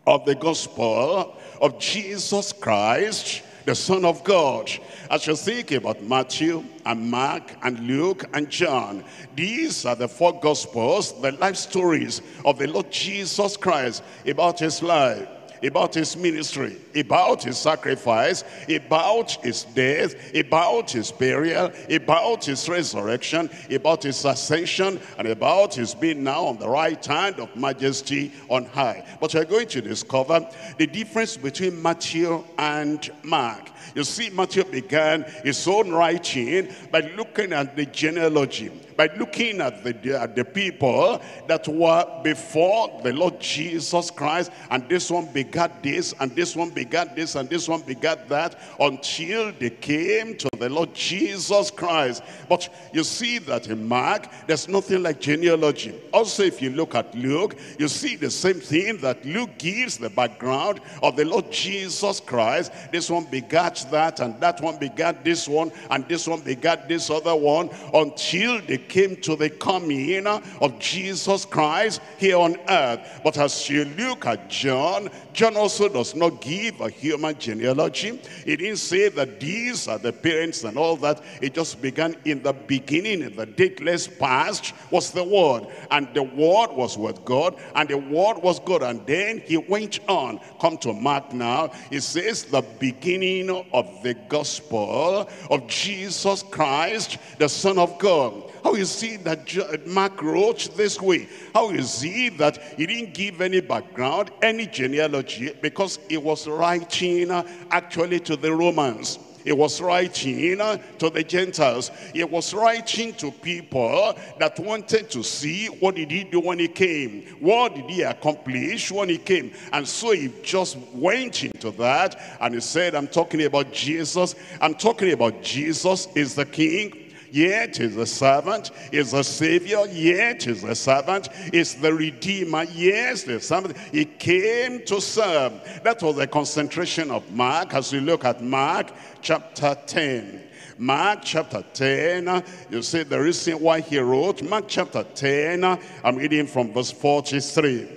of the gospel of Jesus Christ, the Son of God. As you think about Matthew and Mark and Luke and John, these are the four gospels, the life stories of the Lord Jesus Christ, about his life, about his ministry, about his sacrifice, about his death, about his burial, about his resurrection, about his ascension, and about his being now on the right hand of majesty on high. But you're going to discover the difference between Matthew and Mark. You see, Matthew began his own writing by looking at the genealogy, by looking at the, at the people that were before the Lord Jesus Christ, and this one begat this, and this one begat this, and this one begat that, until they came to the Lord Jesus Christ. But you see that in Mark, there's nothing like genealogy. Also, if you look at Luke, you see the same thing, that Luke gives the background of the Lord Jesus Christ. This one begat that, and that one begat this one, and this one begat this other one, until they came to the coming of Jesus Christ here on earth. But as you look at John, John also does not give a human genealogy. He didn't say that these are the parents and all that. It just began in the beginning, in the dateless past was the Word, and the Word was with God, and the Word was God, and then he went on. Come to Mark now. It says the beginning of the gospel of Jesus Christ, the Son of God. How is it that Mark wrote this way? How is it that he didn't give any background, any genealogy? Because he was writing actually to the Romans. He was writing to the Gentiles. He was writing to people that wanted to see what did he do when he came. What did he accomplish when he came? And so he just went into that, and he said, I'm talking about Jesus. I'm talking about Jesus is the King. Yet is a servant, is a savior, yet is a servant, is the redeemer, yes, the servant. He came to serve. That was the concentration of Mark. As we look at Mark chapter ten. Mark chapter ten, you see the reason why he wrote. Mark chapter ten, I'm reading from verse forty-three.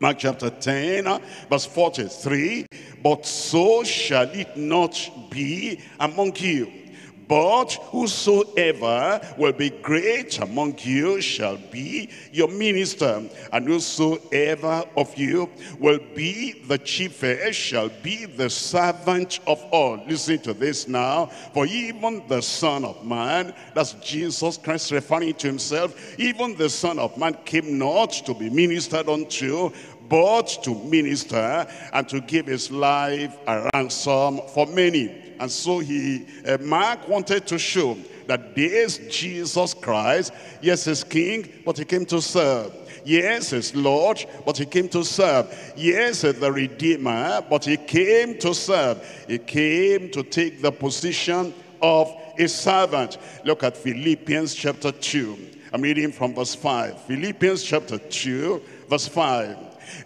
Mark chapter ten, verse forty-three. But so shall it not be among you. But whosoever will be great among you shall be your minister, and whosoever of you will be the chiefest shall be the servant of all. Listen to this now. For even the Son of Man, that's Jesus Christ referring to himself, even the Son of Man came not to be ministered unto, but to minister and to give his life a ransom for many. And so he, uh, Mark wanted to show that this Jesus Christ, yes, is King, but he came to serve. Yes, he's Lord, but he came to serve. Yes, he's the Redeemer, but he came to serve. He came to take the position of a servant. Look at Philippians chapter two. I'm reading from verse five. Philippians chapter two, verse five.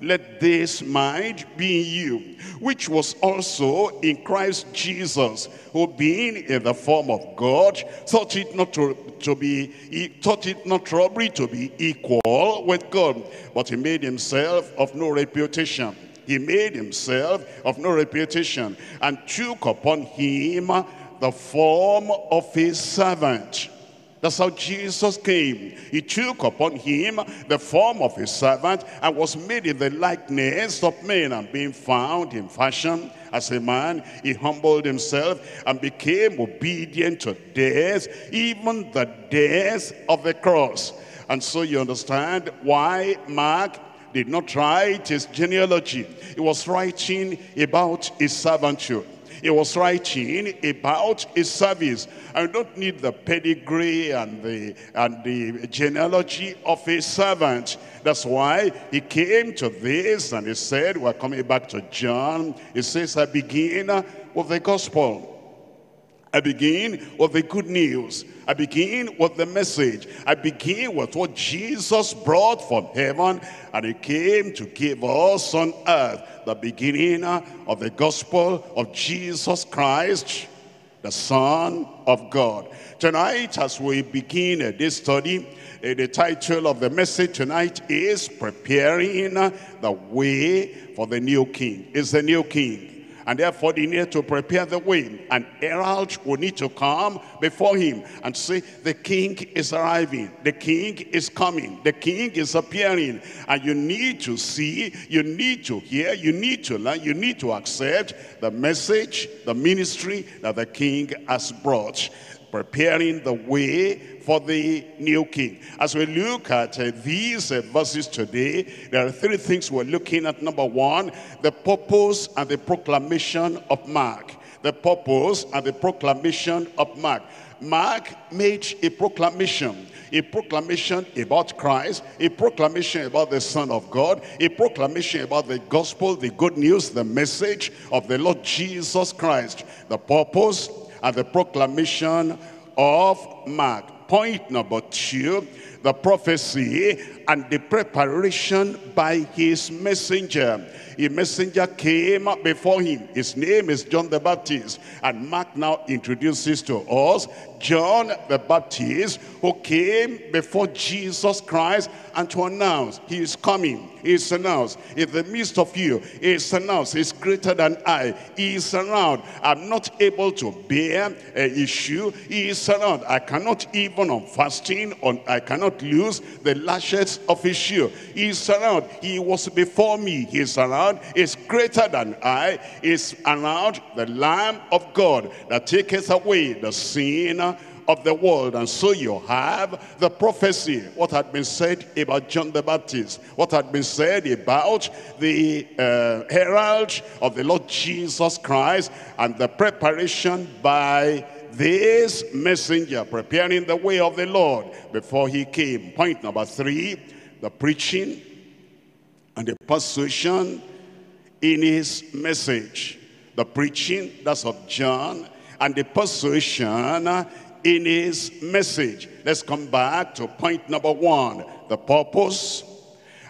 Let this mind be in you, which was also in Christ Jesus, who being in the form of God, thought it not to, to be thought it not robbery to be equal with God, but he made himself of no reputation. He made himself of no reputation, and took upon him the form of a servant. That's how Jesus came. He took upon him the form of a servant and was made in the likeness of men, and being found in fashion as a man, he humbled himself and became obedient to death, even the death of the cross. And so you understand why Mark did not write his genealogy. He was writing about his servanthood. He was writing about his service. I don't need the pedigree and the, and the genealogy of a servant. That's why he came to this, and he said, we're coming back to John. He says, I begin with the gospel. I begin with the good news. I begin with the message. I begin with what Jesus brought from heaven, and he came to give us on earth the beginning of the gospel of Jesus Christ, the Son of God. Tonight, as we begin this study, the title of the message tonight is Preparing the Way for the New King. It's the New King. And therefore they needed to prepare the way. An herald will need to come before him and say, the king is arriving, the king is coming, the king is appearing. And you need to see, you need to hear, you need to learn, you need to accept the message, the ministry that the king has brought, preparing the way for the new king. As we look at uh, these uh, verses today, there are three things we're looking at. Number one, the purpose and the proclamation of Mark. The purpose and the proclamation of Mark. Mark made a proclamation, a proclamation about Christ, a proclamation about the Son of God, a proclamation about the gospel, the good news, the message of the Lord Jesus Christ. The purpose and the proclamation of Mark. Point number two, the prophecy and the preparation by his messenger. A messenger came before him. His name is John the Baptist. And Mark now introduces to us John the Baptist, who came before Jesus Christ and to announce he is coming. He is announced in the midst of you. He is announced he is greater than I. He is around. I'm not able to bear an issue. He is around. I cannot even on fasting, on I cannot lose the lashes of issue. He is around. He was before me. He is around. He is greater than I. He is around, the Lamb of God that taketh away the sin of the world. And so you have the prophecy, what had been said about John the Baptist, what had been said about the uh, herald of the Lord Jesus Christ, and the preparation by this messenger, preparing the way of the Lord before he came. Point number three, the preaching and the persuasion in his message. The preaching, that's of John, and the persuasion in his message. Let's come back to point number one, the purpose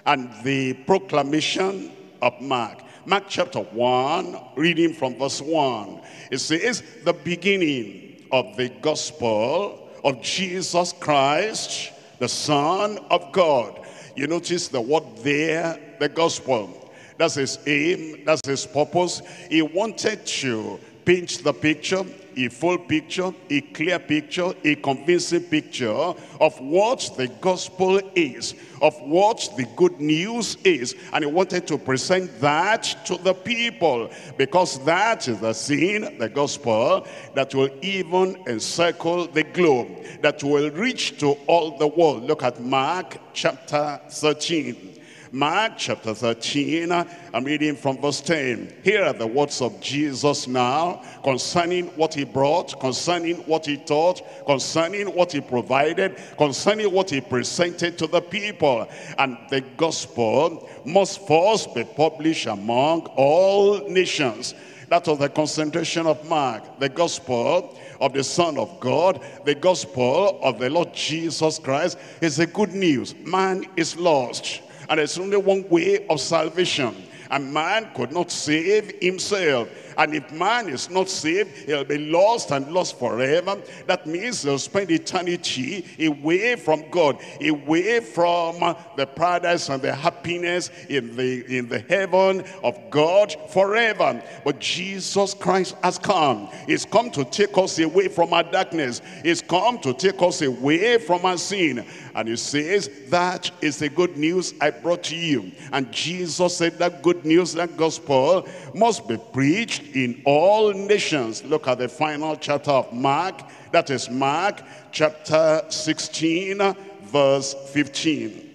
and the proclamation of Mark. Mark chapter one, reading from verse one. It says, the beginning of the gospel of Jesus Christ, the Son of God. You notice the word there, the gospel. That's his aim, that's his purpose. He wanted to paint the picture, a full picture, a clear picture, a convincing picture of what the gospel is, of what the good news is. And he wanted to present that to the people, because that is the scene, the gospel, that will even encircle the globe, that will reach to all the world. Look at Mark chapter thirteen. Mark chapter thirteen, I'm reading from verse ten. Here are the words of Jesus now concerning what he brought, concerning what he taught, concerning what he provided, concerning what he presented to the people. And the gospel must first be published among all nations. That was the concentration of Mark, the gospel of the Son of God, the gospel of the Lord Jesus Christ is the good news. Man is lost, and there's only one way of salvation. And man could not save himself. And if man is not saved, he'll be lost and lost forever. That means he'll spend eternity away from God, away from the paradise and the happiness in the, in the heaven of God forever. But Jesus Christ has come. He's come to take us away from our darkness. He's come to take us away from our sin. And he says, that is the good news I brought to you. And Jesus said that good news, that gospel, must be preached in all nations. Look at the final chapter of Mark. That is Mark chapter sixteen, verse fifteen.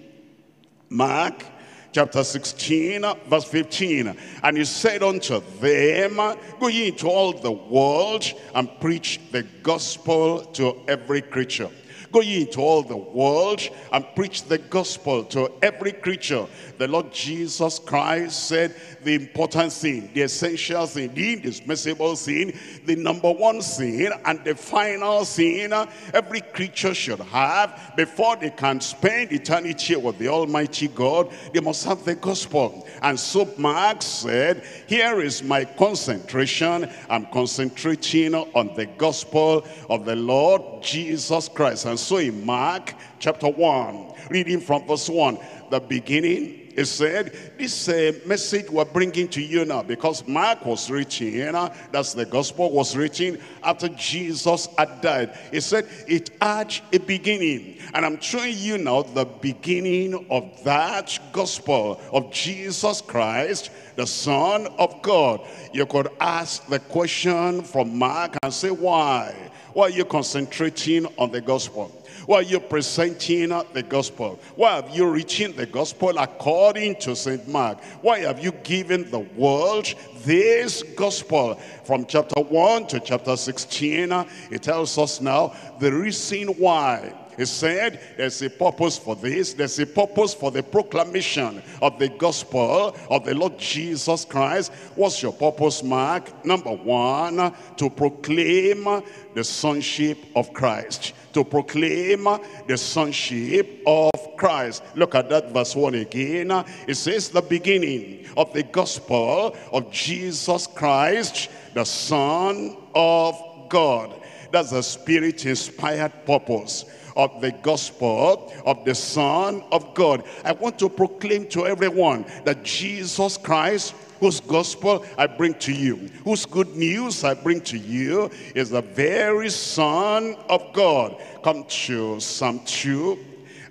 Mark chapter sixteen, verse fifteen. And he said unto them, go ye into all the world and preach the gospel to every creature. Go ye into all the world and preach the gospel to every creature. The Lord Jesus Christ said the important thing, the essential thing, the indispensable thing, the number one thing, and the final thing every creature should have before they can spend eternity with the Almighty God. They must have the gospel. And so Mark said, here is my concentration. I'm concentrating on the gospel of the Lord Jesus Christ. And so in Mark chapter one, reading from verse one, the beginning, it said, this uh, message we're bringing to you now, because Mark was reaching, you know, that's the gospel was reaching after Jesus had died. It said, it had a beginning. And I'm showing you now the beginning of that gospel of Jesus Christ, the Son of God. You could ask the question from Mark and say, why? Why are you concentrating on the gospel? Why are you presenting the gospel? Why have you reaching the gospel according to Saint Mark? Why have you given the world this gospel? From chapter one to chapter sixteen, it tells us now the reason why. He said, there's a purpose for this. There's a purpose for the proclamation of the gospel of the Lord Jesus Christ. What's your purpose, Mark? Number one, to proclaim the sonship of Christ. To proclaim the sonship of Christ. Look at that verse one again. It says, the beginning of the gospel of Jesus Christ, the Son of God. That's the Spirit-inspired purpose of the gospel of the Son of God. I want to proclaim to everyone that Jesus Christ, whose gospel I bring to you, whose good news I bring to you, is the very Son of God. Come to Psalm two.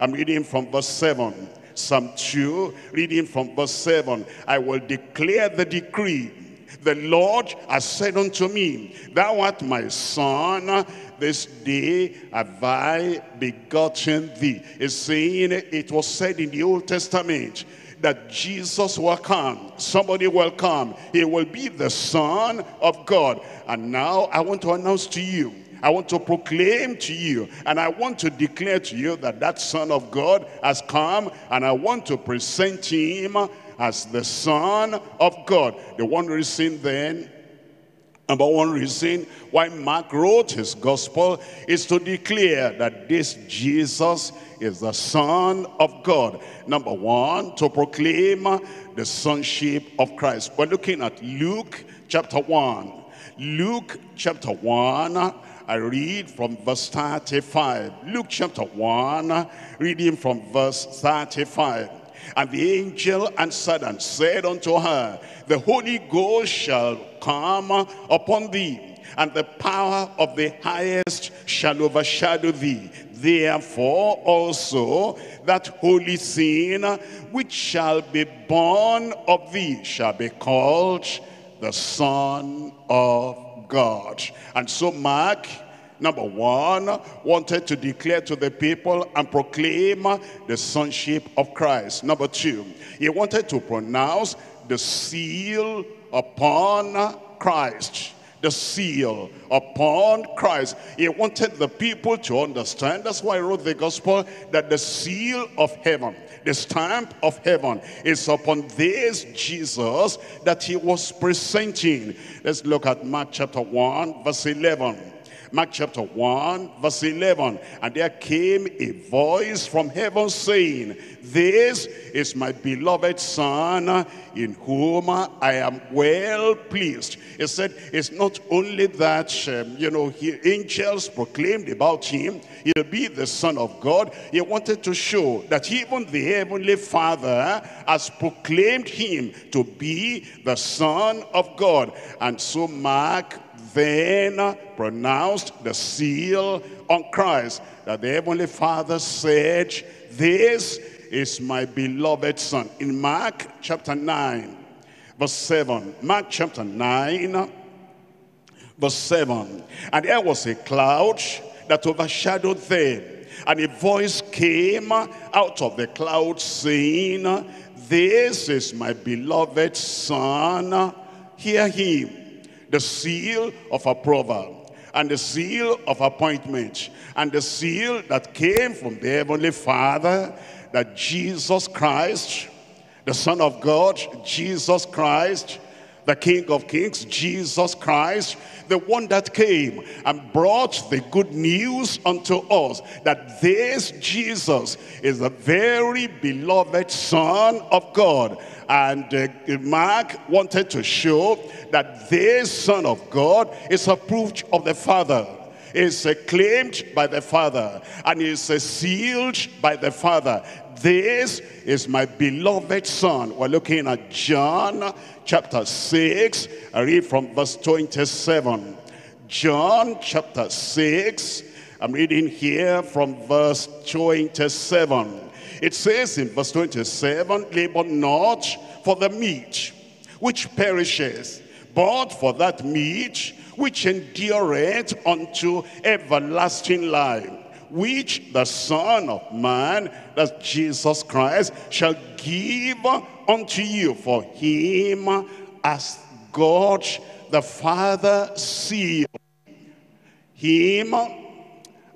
I'm reading from verse seven. Psalm two, reading from verse seven. I will declare the decree. The Lord has said unto me, thou art my son, this day have I begotten thee. It's saying, it was said in the Old Testament that Jesus will come. Somebody will come. He will be the Son of God. And now I want to announce to you, I want to proclaim to you, and I want to declare to you that that Son of God has come, and I want to present him as the Son of God. The one reason then, number one reason why Mark wrote his gospel is to declare that this Jesus is the Son of God. Number one, to proclaim the sonship of Christ. We're looking at Luke chapter one. Luke chapter one. I read from verse thirty-five. Luke chapter one, reading from verse thirty-five. And the angel answered and said unto her, the Holy Ghost shall come upon thee, and the power of the highest shall overshadow thee. Therefore also that holy thing which shall be born of thee shall be called the Son of God. And so Mark, number one, wanted to declare to the people and proclaim the sonship of Christ. Number two, he wanted to pronounce the seal upon Christ. The seal upon Christ. He wanted the people to understand, that's why I wrote the gospel, that the seal of heaven, the stamp of heaven, is upon this Jesus that he was presenting. Let's look at Mark chapter one, verse eleven. Mark chapter one, verse eleven. And there came a voice from heaven saying, this is my beloved Son, in whom I am well pleased. It said, it's not only that, um, you know, he, angels proclaimed about him, he'll be the Son of God. He wanted to show that even the Heavenly Father has proclaimed him to be the Son of God. And so Mark then pronounced the seal on Christ, that the Heavenly Father said, this is my beloved Son. In Mark chapter nine, verse seven. Mark chapter nine, verse seven. And there was a cloud that overshadowed them, and a voice came out of the cloud saying, this is my beloved Son, hear him. The seal of approval, and the seal of appointment, and the seal that came from the Heavenly Father, that Jesus Christ, the Son of God, Jesus Christ, the King of Kings, Jesus Christ, the one that came and brought the good news unto us, that this Jesus is the very beloved Son of God. And uh, Mark wanted to show that this Son of God is approved of the Father. is claimed by the Father and is sealed by the Father. This is my beloved Son. We're looking at John chapter six. I read from verse twenty-seven. John chapter six. I'm reading here from verse twenty-seven. It says in verse twenty-seven, labor not for the meat which perishes, but for that meat which endureth unto everlasting life, which the Son of Man, that's Jesus Christ, shall give unto you. For him as God the Father sealed. Him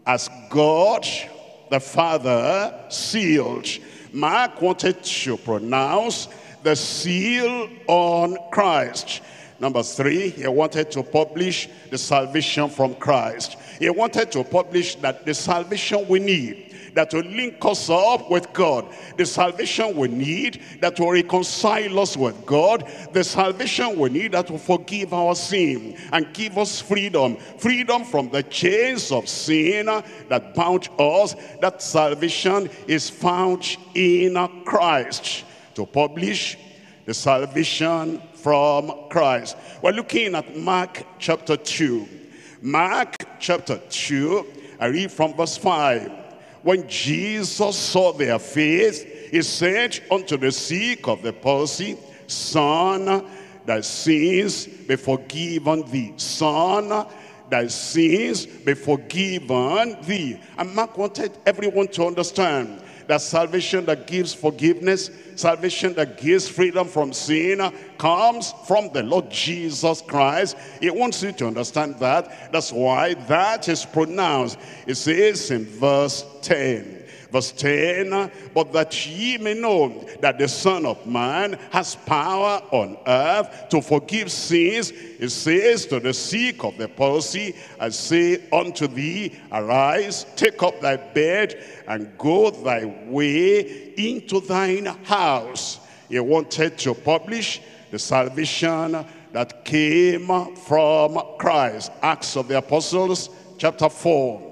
as God the Father sealed. Mark wanted to pronounce the seal on Christ. Number three, he wanted to publish the salvation from Christ. He wanted to publish that the salvation we need, that will link us up with God. The salvation we need, that will reconcile us with God. The salvation we need, that will forgive our sin and give us freedom. Freedom from the chains of sin that bound us. That salvation is found in Christ. To publish the salvation from Christ. We're looking at Mark chapter two. Mark chapter two, I read from verse five. When Jesus saw their faith, he said unto the sick of the palsy, Son, thy sins be forgiven thee. Son, thy sins be forgiven thee. And Mark wanted everyone to understand that salvation that gives forgiveness, salvation that gives freedom from sin, comes from the Lord Jesus Christ. He wants you to understand that. That's why that is pronounced. It says in verse ten. Verse ten, but that ye may know that the Son of Man has power on earth to forgive sins. It says to the sick of the palsy, I say unto thee, arise, take up thy bed, and go thy way into thine house. He wanted to publish the salvation that came from Christ. Acts of the Apostles, chapter four.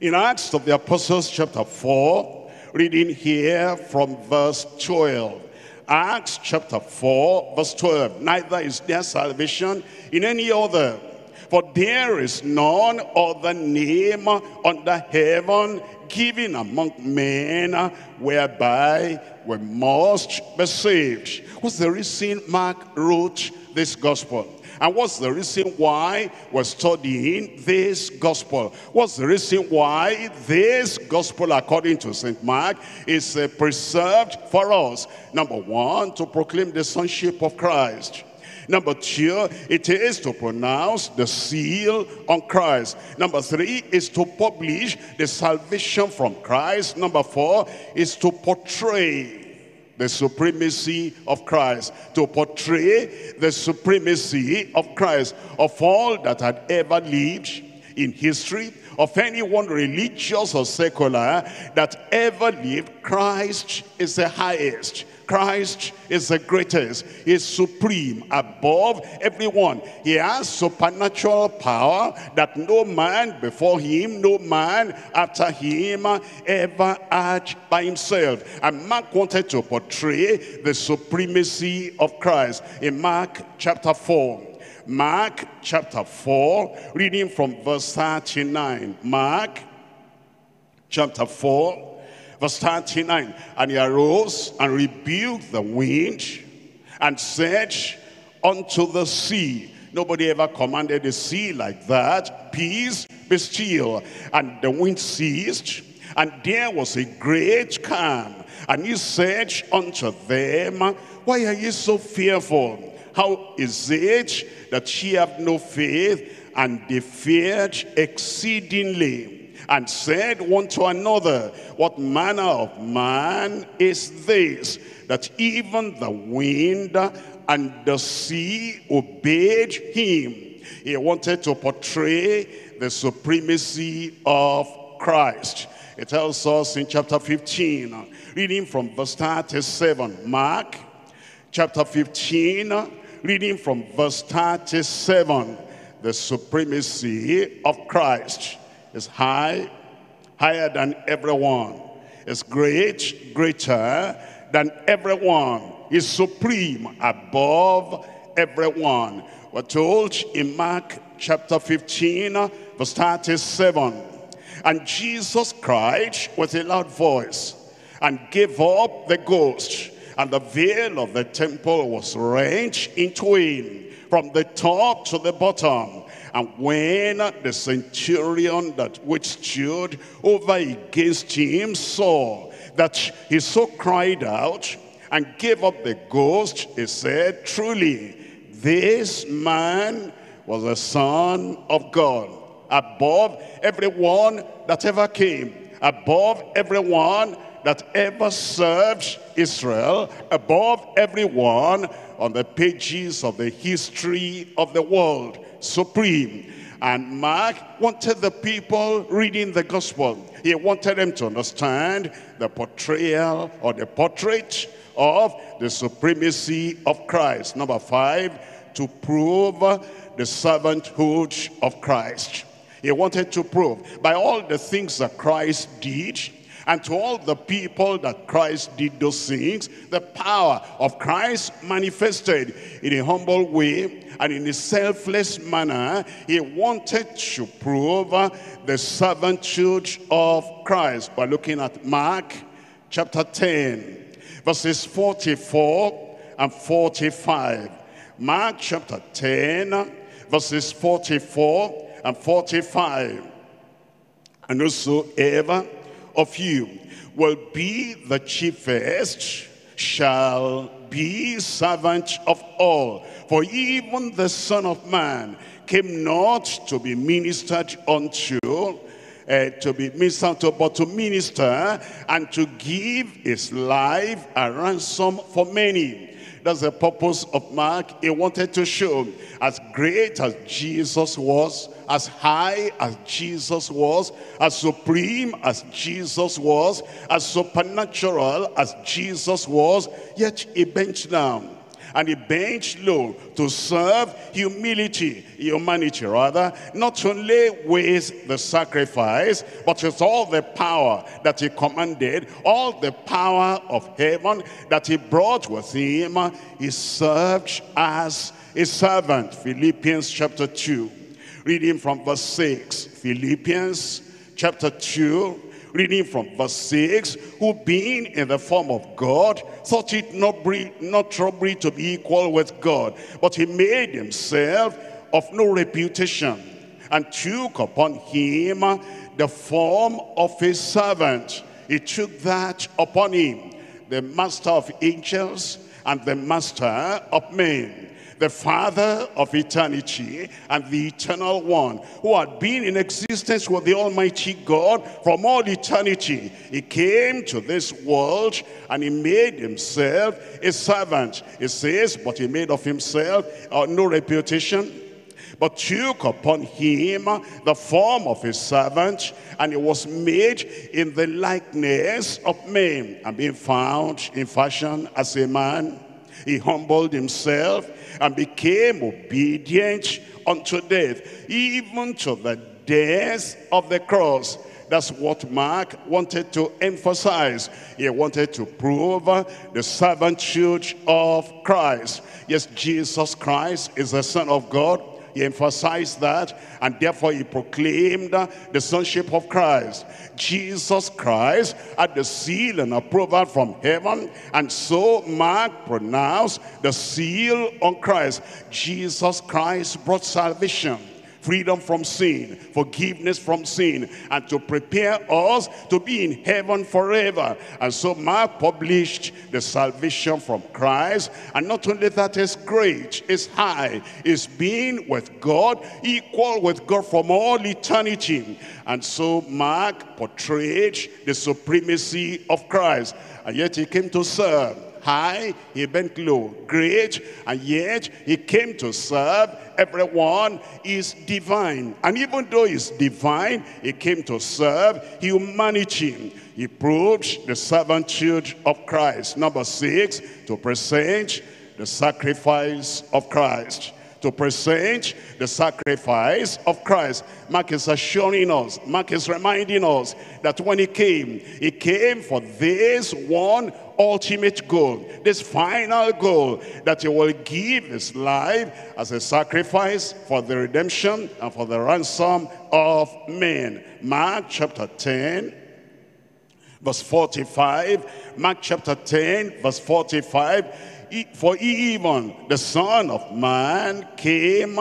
In Acts of the Apostles chapter four, reading here from verse twelve. Acts chapter four, verse twelve. Neither is there salvation in any other, for there is none other name under heaven given among men whereby we must be saved. What's the reason Mark wrote this gospel? And what's the reason why we're studying this gospel? What's the reason why this gospel, according to Saint Mark, is uh, preserved for us? Number one, to proclaim the sonship of Christ. Number two, it is to pronounce the seal on Christ. Number three, is to publish the salvation from Christ. Number four, is to portray the supremacy of Christ, to portray the supremacy of Christ. Of all that had ever lived in history, of anyone religious or secular that ever lived, Christ is the highest. Christ is the greatest. He is supreme above everyone. He has supernatural power that no man before him, no man after him ever had by himself. And Mark wanted to portray the supremacy of Christ in Mark chapter four. Mark chapter four, reading from verse thirty-nine. Mark chapter four. Verse thirty-nine, and he arose and rebuked the wind and said unto the sea. Nobody ever commanded a sea like that. Peace, be still. And the wind ceased, and there was a great calm. And he said unto them, why are ye so fearful? How is it that ye have no faith? And they feared exceedingly, and said one to another, what manner of man is this, that even the wind and the sea obeyed him? He wanted to portray the supremacy of Christ. It tells us in chapter fifteen, reading from verse thirty-seven. Mark chapter fifteen, reading from verse thirty-seven. the supremacy of Christ is high, higher than everyone. Is great, greater than everyone. Is supreme above everyone. We're told in Mark chapter fifteen, verse thirty-seven. And Jesus cried with a loud voice, and gave up the ghost. And the veil of the temple was rent in twain, from the top to the bottom. And when the centurion that which stood over against him saw that he so cried out and gave up the ghost, he said, truly, this man was the Son of God, above everyone that ever came, above everyone that ever served Israel, above everyone on the pages of the history of the world. Supreme. And Mark wanted the people reading the gospel, he wanted them to understand the portrayal or the portrait of the supremacy of Christ. Number five, to prove the servanthood of Christ. He wanted to prove by all the things that Christ did, and to all the people that Christ did those things, the power of Christ manifested in a humble way and in a selfless manner. He wanted to prove the servanthood of Christ. We're looking at Mark chapter ten, verses forty-four and forty-five. Mark chapter ten, verses forty-four and forty-five. And whosoever of you will be the chiefest shall be servant of all. For even the Son of Man came not to be ministered unto, uh, to be ministered to, but to minister and to give his life a ransom for many. That's the purpose of Mark. He wanted to show, as great as Jesus was, as high as Jesus was, as supreme as Jesus was, as supernatural as Jesus was, yet he bent down. And he bent low to serve humility, humanity rather, not only with the sacrifice, but with all the power that he commanded, all the power of heaven that he brought with him. He served as a servant. Philippians chapter two, reading from verse six. Philippians chapter two, reading from verse six, who being in the form of God, thought it not, not robbery to be equal with God, but he made himself of no reputation, and took upon him the form of a servant. He took that upon him, the master of angels and the master of men, the Father of eternity and the eternal one, who had been in existence with the Almighty God from all eternity. He came to this world and he made himself a servant. It says, but he made of himself uh, no reputation, but took upon him the form of a servant, and he was made in the likeness of men. And being found in fashion as a man, he humbled himself and became obedient unto death, even to the death of the cross. That's what Mark wanted to emphasize. He wanted to prove the servanthood of Christ. Yes, Jesus Christ is the Son of God. He emphasized that, and therefore he proclaimed the sonship of Christ. Jesus Christ had the seal and approval from heaven, and so Mark pronounced the seal on Christ. Jesus Christ brought salvation, freedom from sin, forgiveness from sin, and to prepare us to be in heaven forever. And so Mark published the salvation from Christ. And not only that, is great, is high, is being with God, equal with God from all eternity. And so Mark portrayed the supremacy of Christ. And yet he came to serve. High, he bent low. Great, and yet he came to serve. Everyone is divine, and even though he's divine, he came to serve humanity. He proved the servanthood of Christ. Number six, to present the sacrifice of Christ. to present the sacrifice of Christ. Mark is assuring us, Mark is reminding us that when he came, he came for this one ultimate goal, this final goal, that he will give his life as a sacrifice for the redemption and for the ransom of men. Mark chapter ten, verse forty-five. Mark chapter ten, verse forty-five. For even the Son of Man came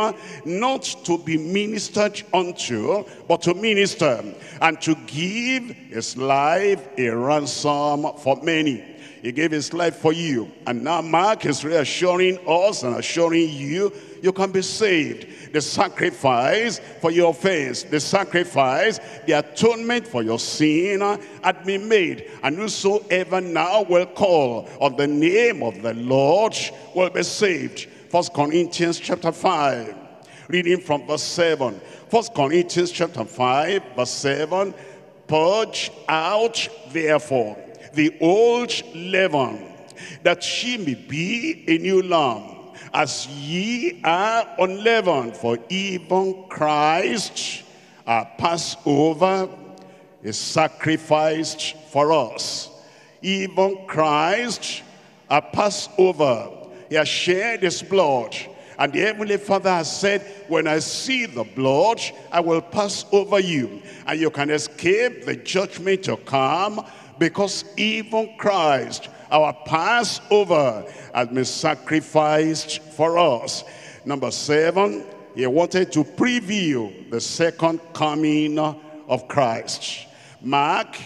not to be ministered unto, but to minister, and to give his life a ransom for many. He gave his life for you. And now Mark is reassuring us and assuring you, you can be saved. The sacrifice for your offense, the sacrifice, the atonement for your sin had been made. And whosoever now will call on the name of the Lord will be saved. First Corinthians chapter five, reading from verse seven. First Corinthians chapter five, verse seven. Purge out therefore the old leaven, that she may be a new lump, as ye are unleavened. For even Christ, our Passover, is sacrificed for us. Even Christ, our Passover, he has shed his blood. And the Heavenly Father has said, when I see the blood, I will pass over you, and you can escape the judgment to come, because even Christ, our Passover, has been sacrificed for us. Number seven, he wanted to preview the second coming of Christ. Mark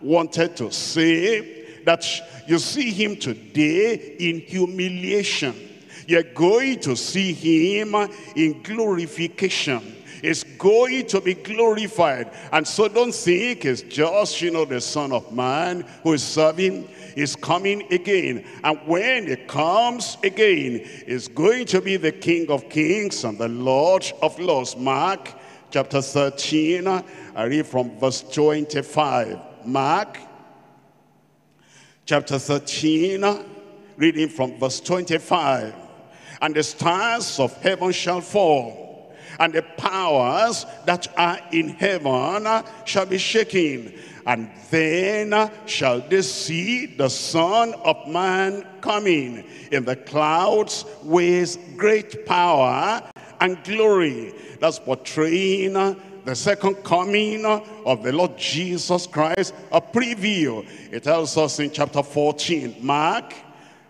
wanted to say that you see him today in humiliation. You're going to see him in glorification. Is going to be glorified. And so don't think it's just, you know, the Son of Man who is serving. Is coming again. And when he comes again, it's going to be the King of Kings and the Lord of Lords. Mark chapter thirteen, I read from verse twenty-five. Mark chapter thirteen, reading from verse twenty-five. And the stars of heaven shall fall, and the powers that are in heaven shall be shaken. And then shall they see the Son of Man coming in the clouds with great power and glory. That's portraying the second coming of the Lord Jesus Christ, a preview. It tells us in chapter fourteen, Mark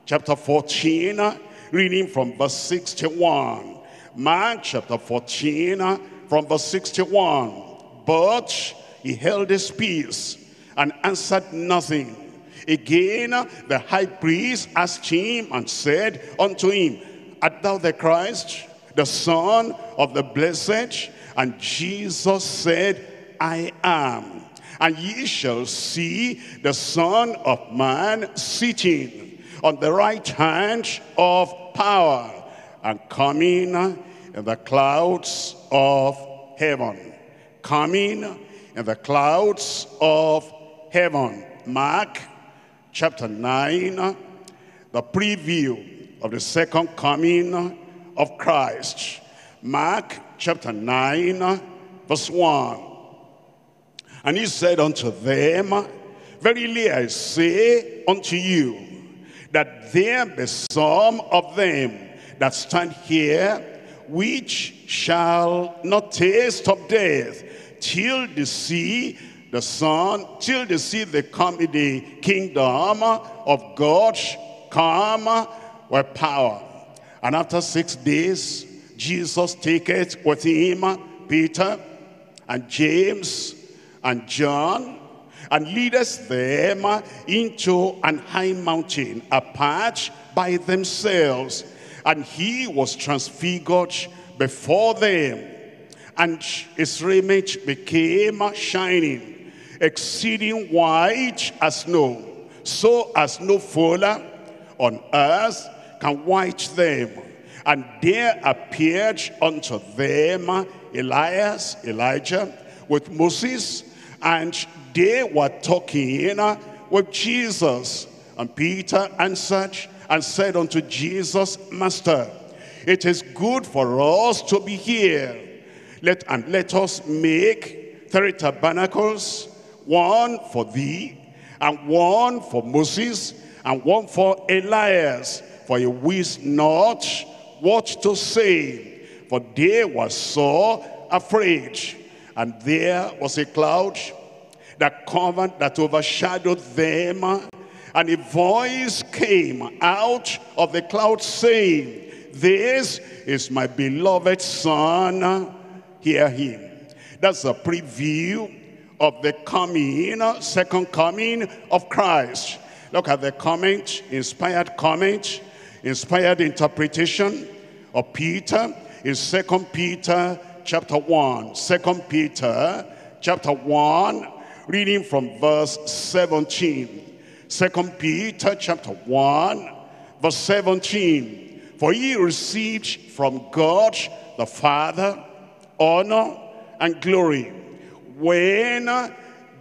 chapter fourteen, reading from verse sixty-one. Mark chapter fourteen, from verse sixty-one. But he held his peace and answered nothing. Again the high priest asked him and said unto him, Art thou the Christ, the Son of the Blessed? And Jesus said, I am. And ye shall see the Son of Man sitting on the right hand of power, and coming in the clouds of heaven. Coming in the clouds of heaven. Mark chapter nine, the preview of the second coming of Christ. Mark chapter nine, verse one. And he said unto them, Verily I say unto you, that there be some of them that stand here, which shall not taste of death, till they see the Son, till they see the coming, the kingdom of God come with power. And after six days, Jesus taketh with him Peter and James and John, and leadeth them into an high mountain apart by themselves. And he was transfigured before them, and his raiment became shining, exceeding white as snow, so as no fuller on earth can white them. And there appeared unto them Elias, Elijah, with Moses, and they were talking with Jesus. And Peter answered and said unto Jesus, Master, It is good for us to be here. Let and let us make three tabernacles, one for thee, and one for Moses, and one for Elias, for he wist not what to say, for they were sore afraid. And there was a cloud that covered, that overshadowed them, and a voice came out of the cloud saying, "This is my beloved son, hear him." That's a preview of the coming, second coming of Christ. Look at the comment, inspired comment, inspired interpretation of Peter in Second Peter chapter one. Second Peter chapter one, reading from verse seventeen. Second Peter chapter one, verse seventeen. For he received from God the Father honor and glory, when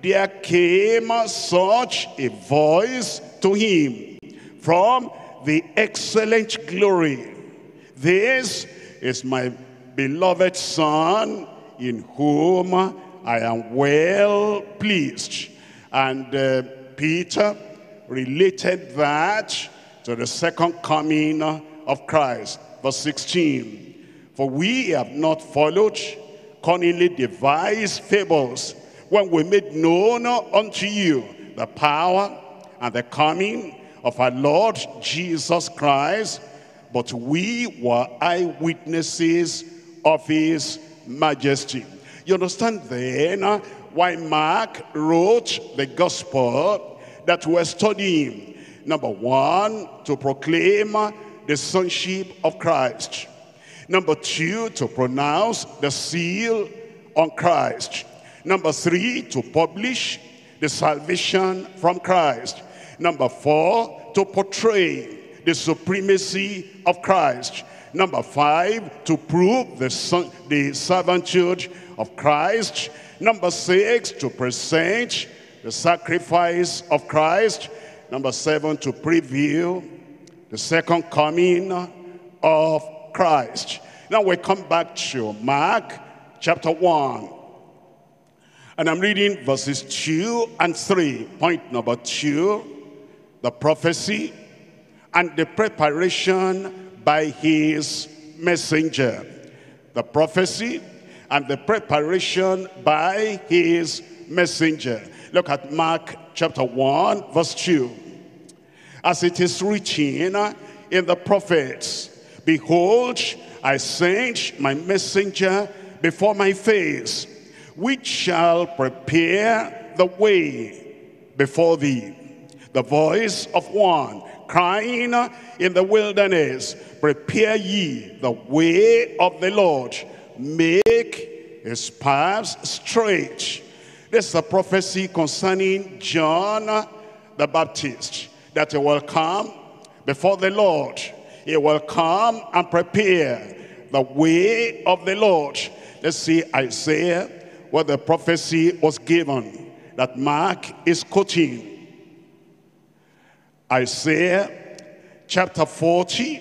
there came such a voice to him from the excellent glory, "This is my beloved Son, in whom I am well pleased." And uh, Peter related that to the second coming of Christ. Verse sixteen, for we have not followed cunningly devised fables, when we made known unto you the power and the coming of our Lord Jesus Christ, but we were eyewitnesses of his majesty. You understand then why Mark wrote the gospel that we're studying. Number one, to proclaim the sonship of Christ. Number two, to pronounce the seal on Christ. Number three, to publish the salvation from Christ. Number four, to portray the supremacy of Christ. Number five, to prove the, son, the servanthood of Christ. Number six, to present the sacrifice of Christ. Number seven, to preview the second coming of Christ. Christ. Now we come back to Mark chapter one. And I'm reading verses two and three. Point number two, the prophecy and the preparation by his messenger. The prophecy and the preparation by his messenger. Look at Mark chapter one, verse two. As it is written in the prophets, "Behold, I send my messenger before my face, which shall prepare the way before thee. The voice of one crying in the wilderness, prepare ye the way of the Lord, make his paths straight." This is a prophecy concerning John the Baptist, that he will come before the Lord. He will come and prepare the way of the Lord. Let's see Isaiah, where the prophecy was given, that Mark is quoting. Isaiah chapter forty,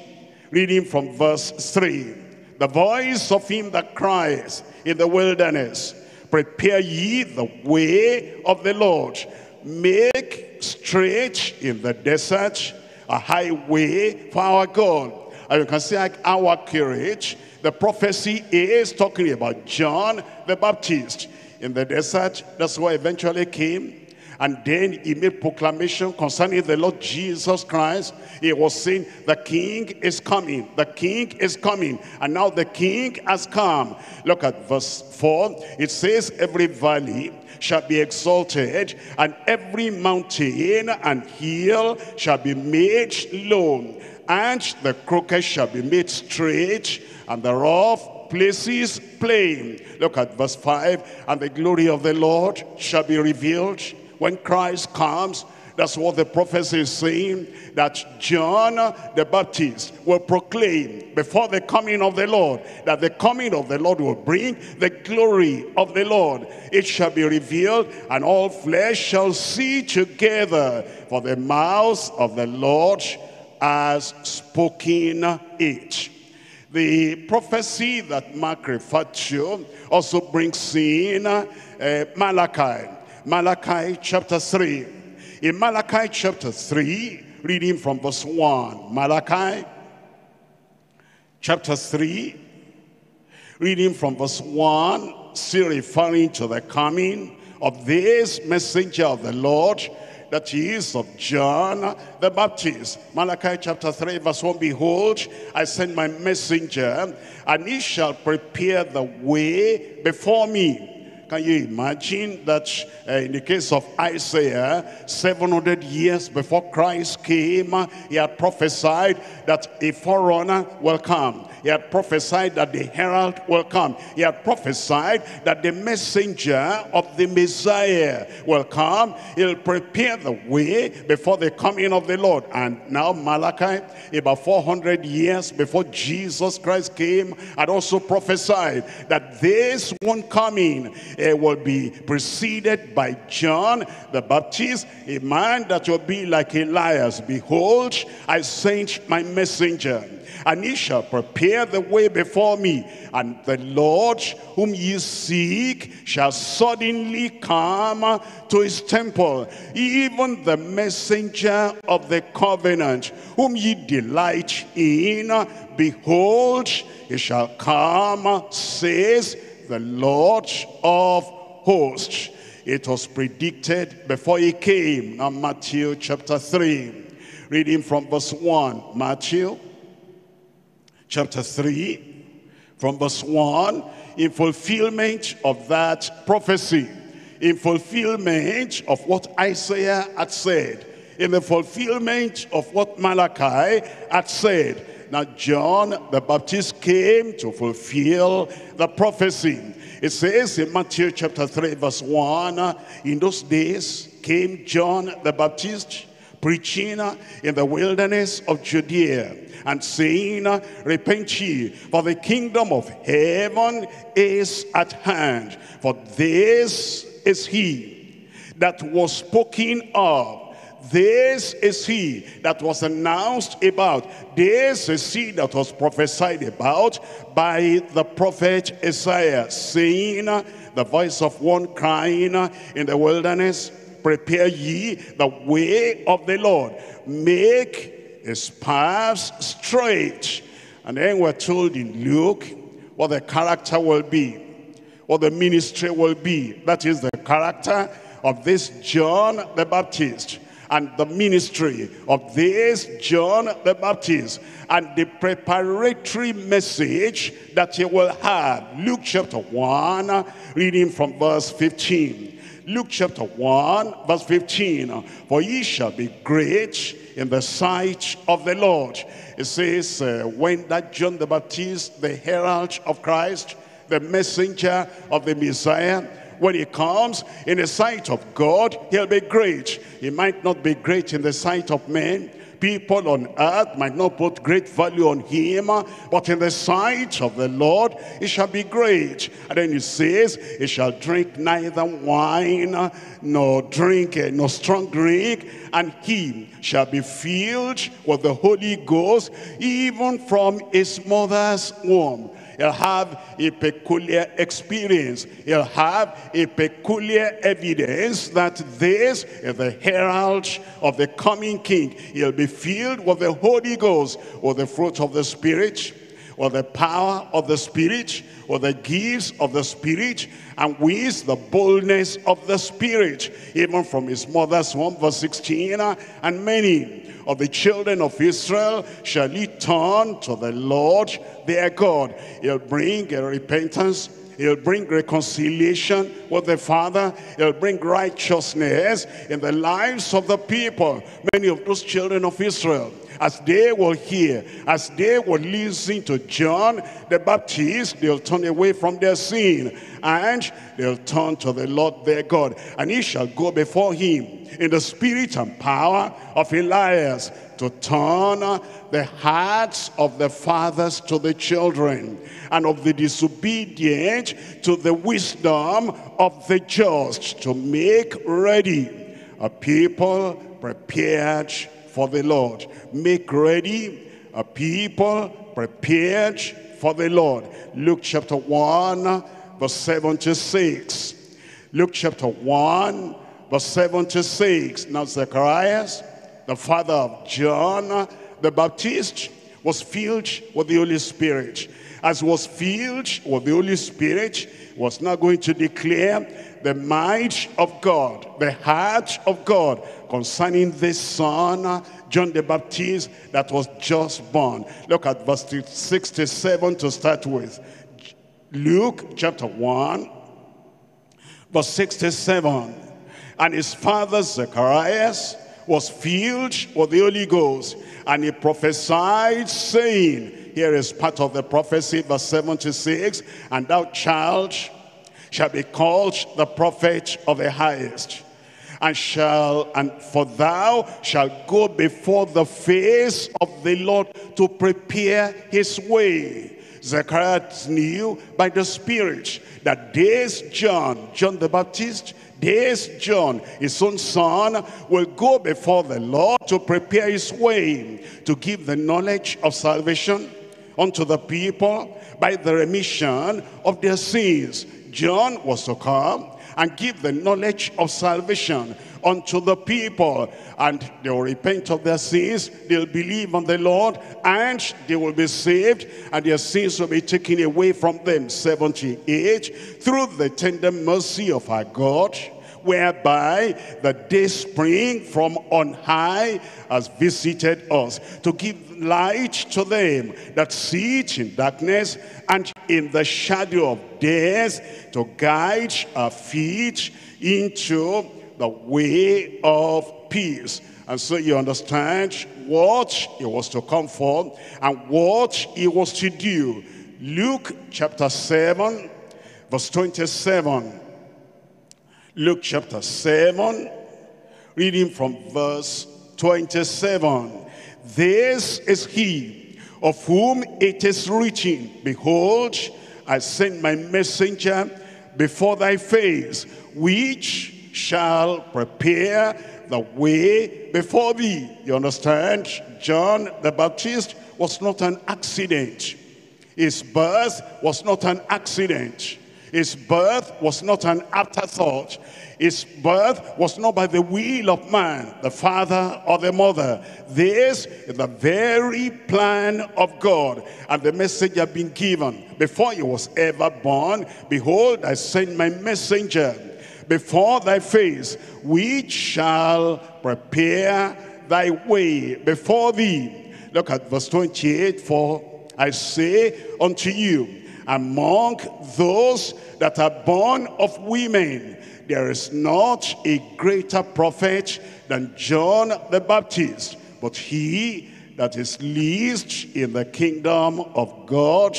reading from verse three. "The voice of him that cries in the wilderness, prepare ye the way of the Lord, make straight in the desert a highway for our God." And you can see, like our courage, the prophecy is talking about John the Baptist in the desert. That's where he eventually came. And then he made proclamation concerning the Lord Jesus Christ. He was saying, the king is coming, the king is coming. And now the king has come. Look at verse four. It says, "Every valley shall be exalted, and every mountain and hill shall be made low, and the crooked shall be made straight, and the rough places plain." Look at verse five. "And the glory of the Lord shall be revealed." When Christ comes, that's what the prophecy is saying, that John the Baptist will proclaim before the coming of the Lord, that the coming of the Lord will bring the glory of the Lord. "It shall be revealed, and all flesh shall see together, for the mouth of the Lord has spoken it." The prophecy that Mark referred to also brings in uh, Malachi. Malachi chapter three. In Malachi chapter three, reading from verse one. Malachi chapter three, reading from verse one, still referring to the coming of this messenger of the Lord, that he is of John the Baptist. Malachi chapter three verse one, behold, I send my messenger, and he shall prepare the way before me. Can you imagine that uh, in the case of Isaiah, seven hundred years before Christ came, he had prophesied that a forerunner will come. He had prophesied that the herald will come. He had prophesied that the messenger of the Messiah will come. He'll prepare the way before the coming of the Lord. And now Malachi, about four hundred years before Jesus Christ came, had also prophesied that this one coming It will be preceded by John the Baptist, a man that will be like Elias. Behold, I sent my messenger, and he shall prepare the way before me. And the Lord whom ye seek shall suddenly come to his temple, even the messenger of the covenant, whom ye delight in. Behold, he shall come, says the Lord of hosts. It was predicted before he came. Now Matthew chapter three, reading from verse one. Matthew chapter three, from verse one, in fulfillment of that prophecy, in fulfillment of what Isaiah had said, in the fulfillment of what Malachi had said, now John the Baptist came to fulfill the prophecy. It says in Matthew chapter three verse one, in those days came John the Baptist, preaching in the wilderness of Judea, and saying, repent ye, for the kingdom of heaven is at hand. For this is he that was spoken of, this is he that was announced about, this is he that was prophesied about by the prophet Isaiah, saying, the voice of one crying in the wilderness, prepare ye the way of the Lord, make his paths straight. And then we're told in Luke what the character will be, what the ministry will be. That is the character of this John the Baptist, and the ministry of this John the Baptist, and the preparatory message that he will have. Luke chapter one, reading from verse fifteen. Luke chapter one, verse fifteen. For ye shall be great in the sight of the Lord. It says, uh, when that John the Baptist, the herald of Christ, the messenger of the Messiah, when he comes, in the sight of God, he'll be great. He might not be great in the sight of men. People on earth might not put great value on him, but in the sight of the Lord, he shall be great. And then he says, he shall drink neither wine nor drink, nor strong drink, and he shall be filled with the Holy Ghost, even from his mother's womb. He'll have a peculiar experience. He'll have a peculiar evidence that this is the herald of the coming king. He'll be filled with the Holy Ghost, or the fruit of the Spirit, or the power of the Spirit, or the gifts of the Spirit, and with the boldness of the Spirit, even from his mother's womb. Verse sixteen, and many of the children of Israel shall he turn to the Lord their God. He'll bring a repentance. He'll bring reconciliation with the Father. He'll bring righteousness in the lives of the people. Many of those children of Israel, as they will hear, as they will listen to John the Baptist, they'll turn away from their sin, and they'll turn to the Lord their God. And he shall go before him in the spirit and power of Elias, to turn the hearts of the fathers to the children, and of the disobedient to the wisdom of the just, to make ready a people prepared for the Lord. Make ready a people prepared for the Lord. Luke chapter one, verse seventy-six. Luke chapter one, verse seventy-six. Now Zacharias, the father of John the Baptist, was filled with the Holy Spirit. As was filled with the Holy Spirit, was now going to declare the might of God, the heart of God concerning this son, John the Baptist, that was just born. Look at verse sixty-seven to start with. Luke chapter one, verse sixty-seven. And his father Zacharias was filled with the Holy Ghost, and he prophesied, saying, here is part of the prophecy, verse seventy-six, and thou child shall be called the prophet of the highest, and shall and for thou shalt go before the face of the Lord to prepare his way. Zechariah knew by the Spirit that this John, John the Baptist, this John, his own son, will go before the Lord to prepare his way, to give the knowledge of salvation unto the people by the remission of their sins. John was to come and give the knowledge of salvation unto the people, and they will repent of their sins, they'll believe on the Lord, and they will be saved, and their sins will be taken away from them. seventy-eight, through the tender mercy of our God, whereby the day spring from on high has visited us, to give light to them that sit in darkness and in the shadow of death, to guide our feet into the way of peace. And so you understand what he was to come for and what he was to do. Luke chapter seven, verse twenty-seven. Luke chapter seven, reading from verse twenty-seven. This is he of whom it is written, behold, I send my messenger before thy face, which shall prepare the way before thee. You understand? John the Baptist was not an accident. His birth was not an accident. His birth was not an afterthought. His birth was not by the will of man, the father or the mother. This is the very plan of God. And the message had been given before he was ever born. Behold, I send my messenger before thy face, which shall prepare thy way before thee. Look at verse twenty-eight. For I say unto you, among those that are born of women, there is not a greater prophet than John the Baptist, but he that is least in the kingdom of God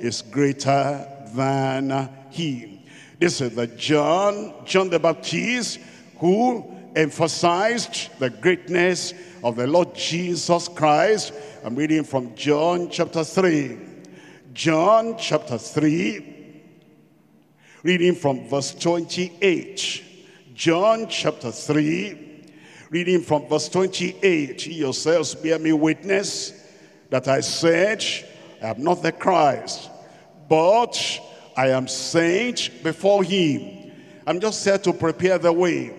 is greater than he. This is the John, John the Baptist, who emphasized the greatness of the Lord Jesus Christ. I'm reading from John chapter three. John chapter three, reading from verse twenty-eight. John chapter three, reading from verse twenty-eight. Ye yourselves bear me witness that I said, I am not the Christ, but I am sent before him. I'm just here to prepare the way.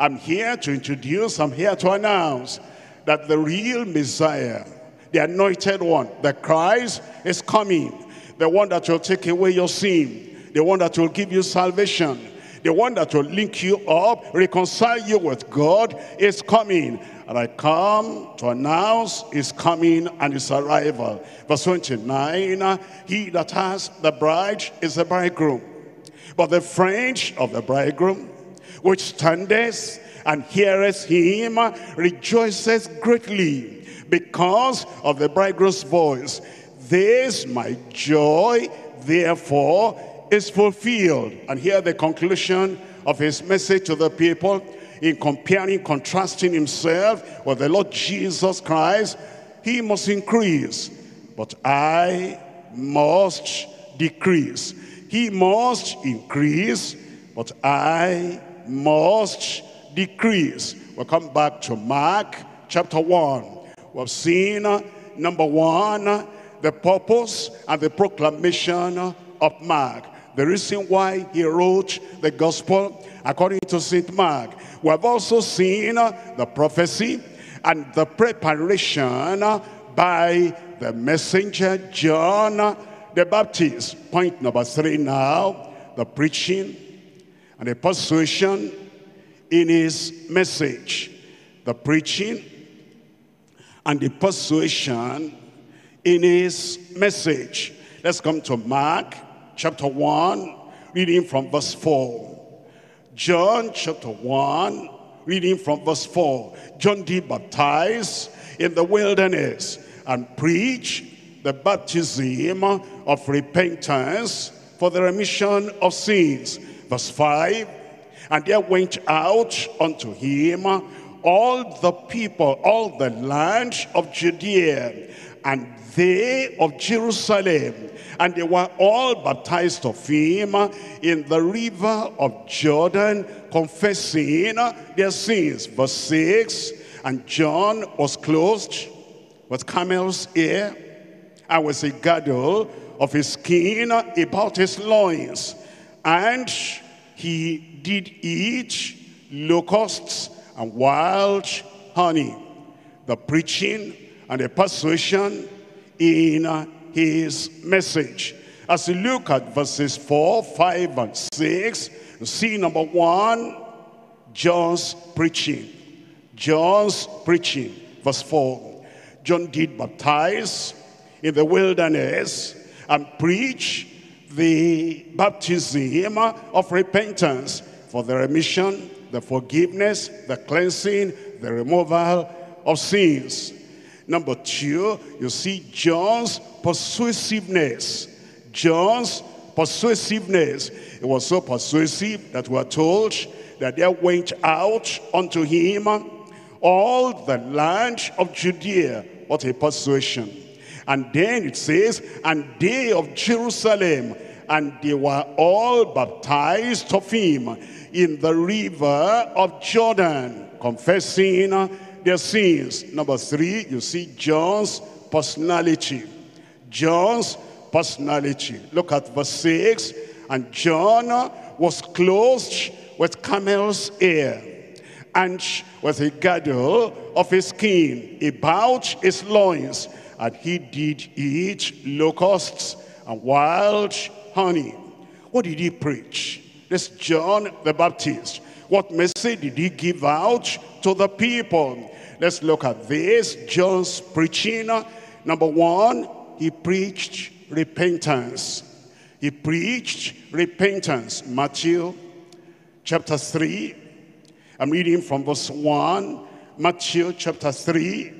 I'm here to introduce, I'm here to announce that the real Messiah, the anointed one, the Christ, is coming. The one that will take away your sin. The one that will give you salvation. The one that will link you up, reconcile you with God, is coming. And I come to announce his coming and his arrival. Verse twenty-nine, he that has the bride is the bridegroom. But the friend of the bridegroom, which standeth and heareth him, rejoices greatly, because of the bridegroom's voice. This my joy, therefore, is fulfilled. And here the conclusion of his message to the people, in comparing, contrasting himself with the Lord Jesus Christ. He must increase, but I must decrease. He must increase, but I must decrease. We'll come back to Mark chapter one. We've seen, number one, the purpose and the proclamation of Mark. The reason why he wrote the gospel according to Saint Mark. We have also seen the prophecy and the preparation by the messenger John the Baptist. Point number three now, the preaching and the persuasion in his message. The preaching and the persuasion in his message. Let's come to Mark chapter one, reading from verse four. John chapter one, reading from verse four. John did baptize in the wilderness and preach the baptism of repentance for the remission of sins. Verse five, and there went out unto him all the people, all the land of Judea, and they of Jerusalem, and they were all baptized of him in the river of Jordan, confessing their sins. Verse six, and John was clothed with camel's hair, and with a girdle of his skin about his loins, and he did eat locusts and wild honey. The preaching and the persuasion in his message. As you look at verses four, five, and six, you see number one, John's preaching. John's preaching. Verse four, John did baptize in the wilderness and preach the baptism of repentance for the remission, the forgiveness, the cleansing, the removal of sins. Number two, you see John's persuasiveness. John's persuasiveness. It was so persuasive that we are told that there went out unto him all the land of Judea. What a persuasion. And then it says, and they of Jerusalem, and they were all baptized of him in the river of Jordan, confessing their sins. Number three, you see John's personality. John's personality. Look at verse six. And John was clothed with camel's hair, and with a girdle of his skin about his loins, and he did eat locusts and wild honey. What did he preach? This John the Baptist. What message did he give out to the people? Let's look at this, John's preaching. Number one, he preached repentance. He preached repentance. Matthew chapter three. I'm reading from verse one. Matthew chapter three.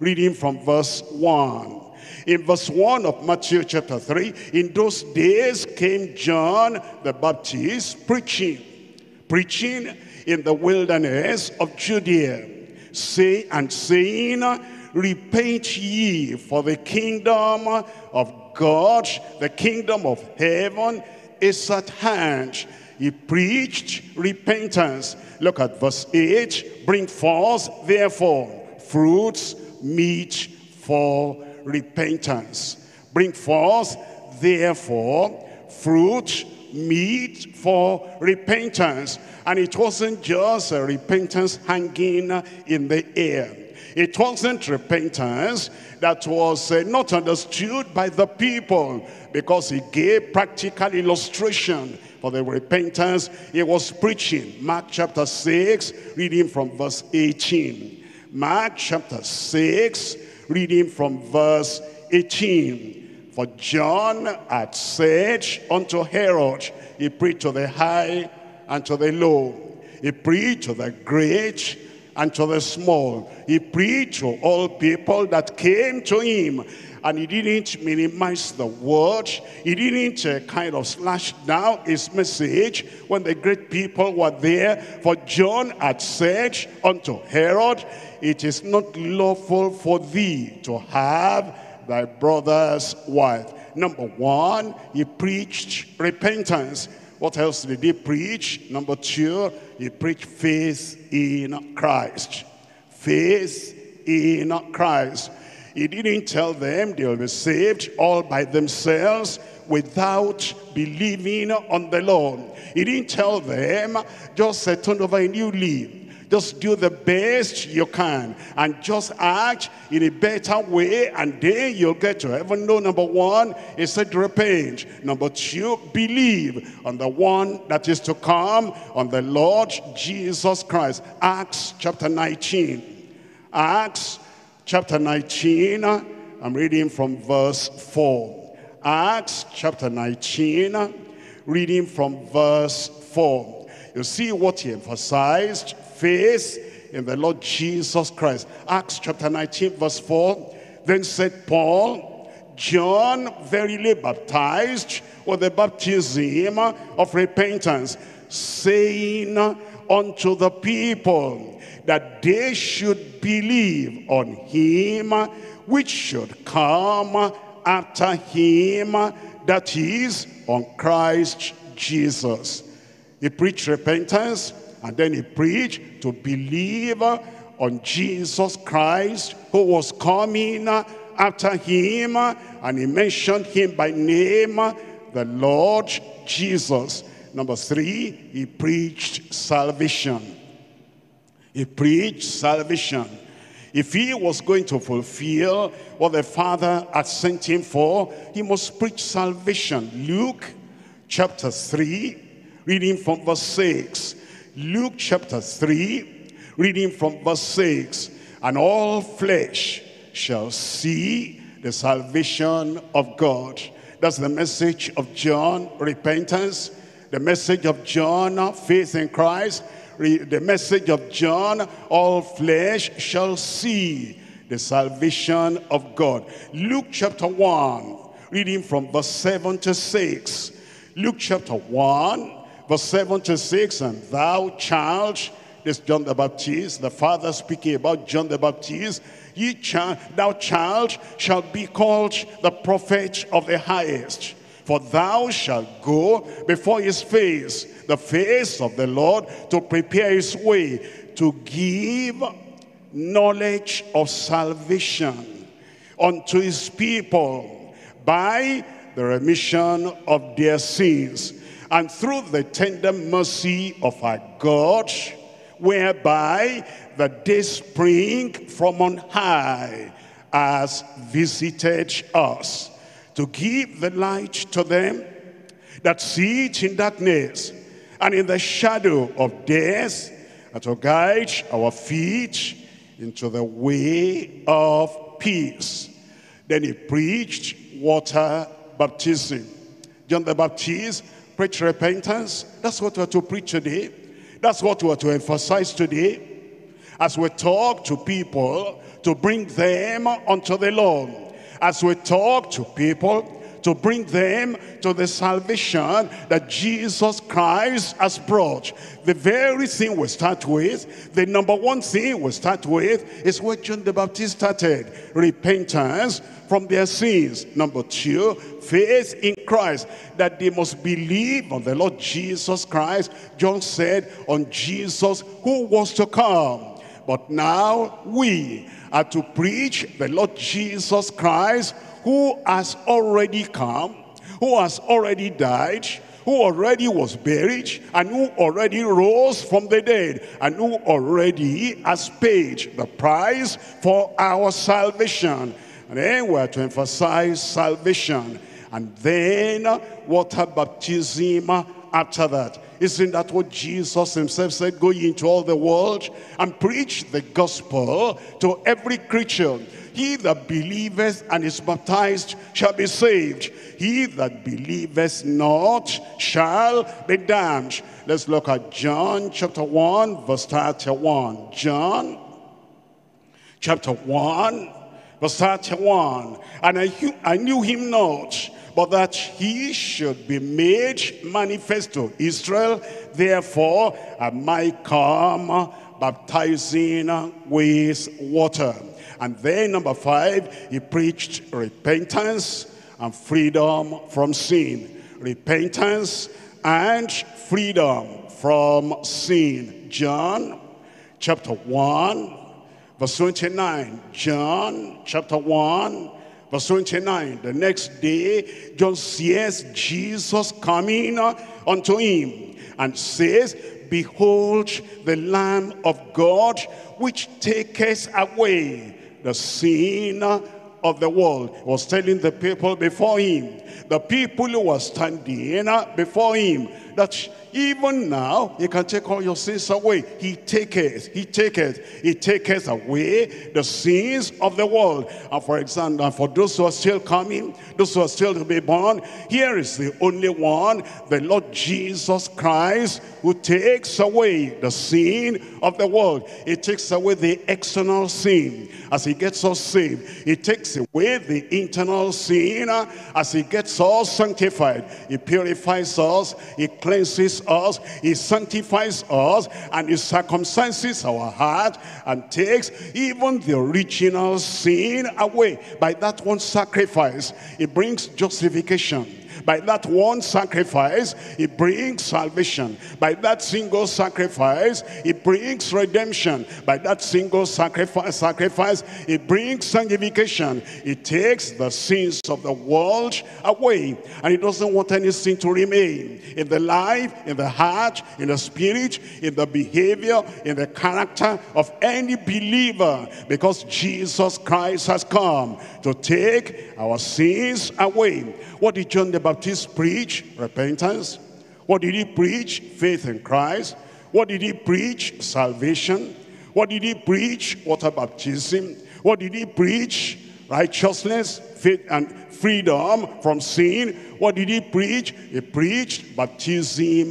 Reading from verse one. In verse one of Matthew chapter three, in those days came John the Baptist preaching, preaching in the wilderness of Judea, say and saying, repent ye, for the kingdom of God, the kingdom of heaven is at hand. He preached repentance. Look at verse eight, bring forth therefore fruits meet for repentance. Bring forth therefore fruit meet for repentance. And it wasn't just a repentance hanging in the air. It wasn't repentance that was not understood by the people, because he gave practical illustration for the repentance he was preaching. Mark chapter six, reading from verse eighteen. Mark chapter six, reading from verse eighteen. For John had said unto Herod, he preached to the high and to the low. He preached to the great and to the small. He preached to all people that came to him. And he didn't minimize the word. He didn't uh, kind of slash down his message when the great people were there. For John had said unto Herod, it is not lawful for thee to have thy brother's wife. Number one, he preached repentance. What else did he preach? Number two, he preached faith in Christ. Faith in Christ. He didn't tell them they'll be saved all by themselves without believing on the Lord. He didn't tell them just uh, turn over a new leaf. Just do the best you can and just act in a better way, and then you'll get to heaven. No, number one, he said repent. Number two, believe on the one that is to come, on the Lord Jesus Christ. Acts chapter nineteen. Acts chapter nineteen, I'm reading from verse four. Acts chapter nineteen, reading from verse four. You see what he emphasized: faith in the Lord Jesus Christ. Acts chapter nineteen verse four. Then said Paul, John verily baptized with the baptism of repentance, saying unto the people that they should believe on him which should come after him, that is, on Christ Jesus. He preached repentance, and then he preached to believe on Jesus Christ who was coming after him, and he mentioned him by name, the Lord Jesus. Number three, he preached salvation. He preached salvation. If he was going to fulfill what the Father had sent him for, he must preach salvation. Luke chapter three, reading from verse six. Luke chapter three, reading from verse six. And all flesh shall see the salvation of God. That's the message of John, repentance. The message of John, faith in Christ. The message of John, all flesh shall see the salvation of God. Luke chapter one, reading from verse seven to six. Luke chapter one, verse seven to six. And thou, child, this is John the Baptist, the Father speaking about John the Baptist. Ye child, thou child, shalt be called the prophet of the highest, for thou shalt go before his face, the face of the Lord, to prepare his way, to give knowledge of salvation unto his people by the remission of their sins, and through the tender mercy of our God, whereby the day spring from on high has visited us, to give the light to them that sit in darkness and in the shadow of death, and to guide our feet into the way of peace. Then he preached water baptism. John the Baptist preach repentance. That's what we're to preach today. That's what we're to emphasize today. As we talk to people, to bring them unto the Lord. As we talk to people, to bring them to the salvation that Jesus Christ has brought. The very thing we start with, the number one thing we start with, is what John the Baptist started: repentance from their sins. Number two, faith in Christ, that they must believe on the Lord Jesus Christ. John said, on Jesus who was to come. But now we are to preach the Lord Jesus Christ who has already come, who has already died, who already was buried, and who already rose from the dead, and who already has paid the price for our salvation. And then we are to emphasize salvation, and then water baptism after that. Isn't that what Jesus himself said? Go ye into all the world and preach the gospel to every creature. He that believeth and is baptized shall be saved. He that believeth not shall be damned. Let's look at John chapter one, verse thirty-one. John chapter one, verse thirty-one. And I, I knew him not, but that he should be made manifest to Israel. Therefore am I come baptizing with water. And then number five, he preached repentance and freedom from sin. Repentance and freedom from sin. John chapter one, verse twenty-nine. John chapter one, verse twenty-nine. The next day, John sees Jesus coming unto him and says, Behold the Lamb of God, which taketh away the sin of the world. He was telling the people before him, the people who were standing before him, that even now he can take all your sins away. He taketh, he taketh, he taketh away the sins of the world. And for example, for those who are still coming, those who are still to be born, here is the only one, the Lord Jesus Christ, who takes away the sin of the world. He takes away the external sin as he gets us saved. He takes away the internal sin as he gets us sanctified. He purifies us, he cleanses us, he sanctifies us, and he circumcises our heart and takes even the original sin away. By that one sacrifice, it brings justification. By that one sacrifice, it brings salvation. By that single sacrifice, it brings redemption. By that single sacrifice, sacrifice, it brings sanctification. It takes the sins of the world away. And it doesn't want any sin to remain in the life, in the heart, in the spirit, in the behavior, in the character of any believer. Because Jesus Christ has come to take our sins away. What did John the Baptist preach? Repentance. What did he preach? Faith in Christ. What did he preach? Salvation. What did he preach? Water baptism. What did he preach? Righteousness, faith, and freedom from sin. What did he preach? He preached baptism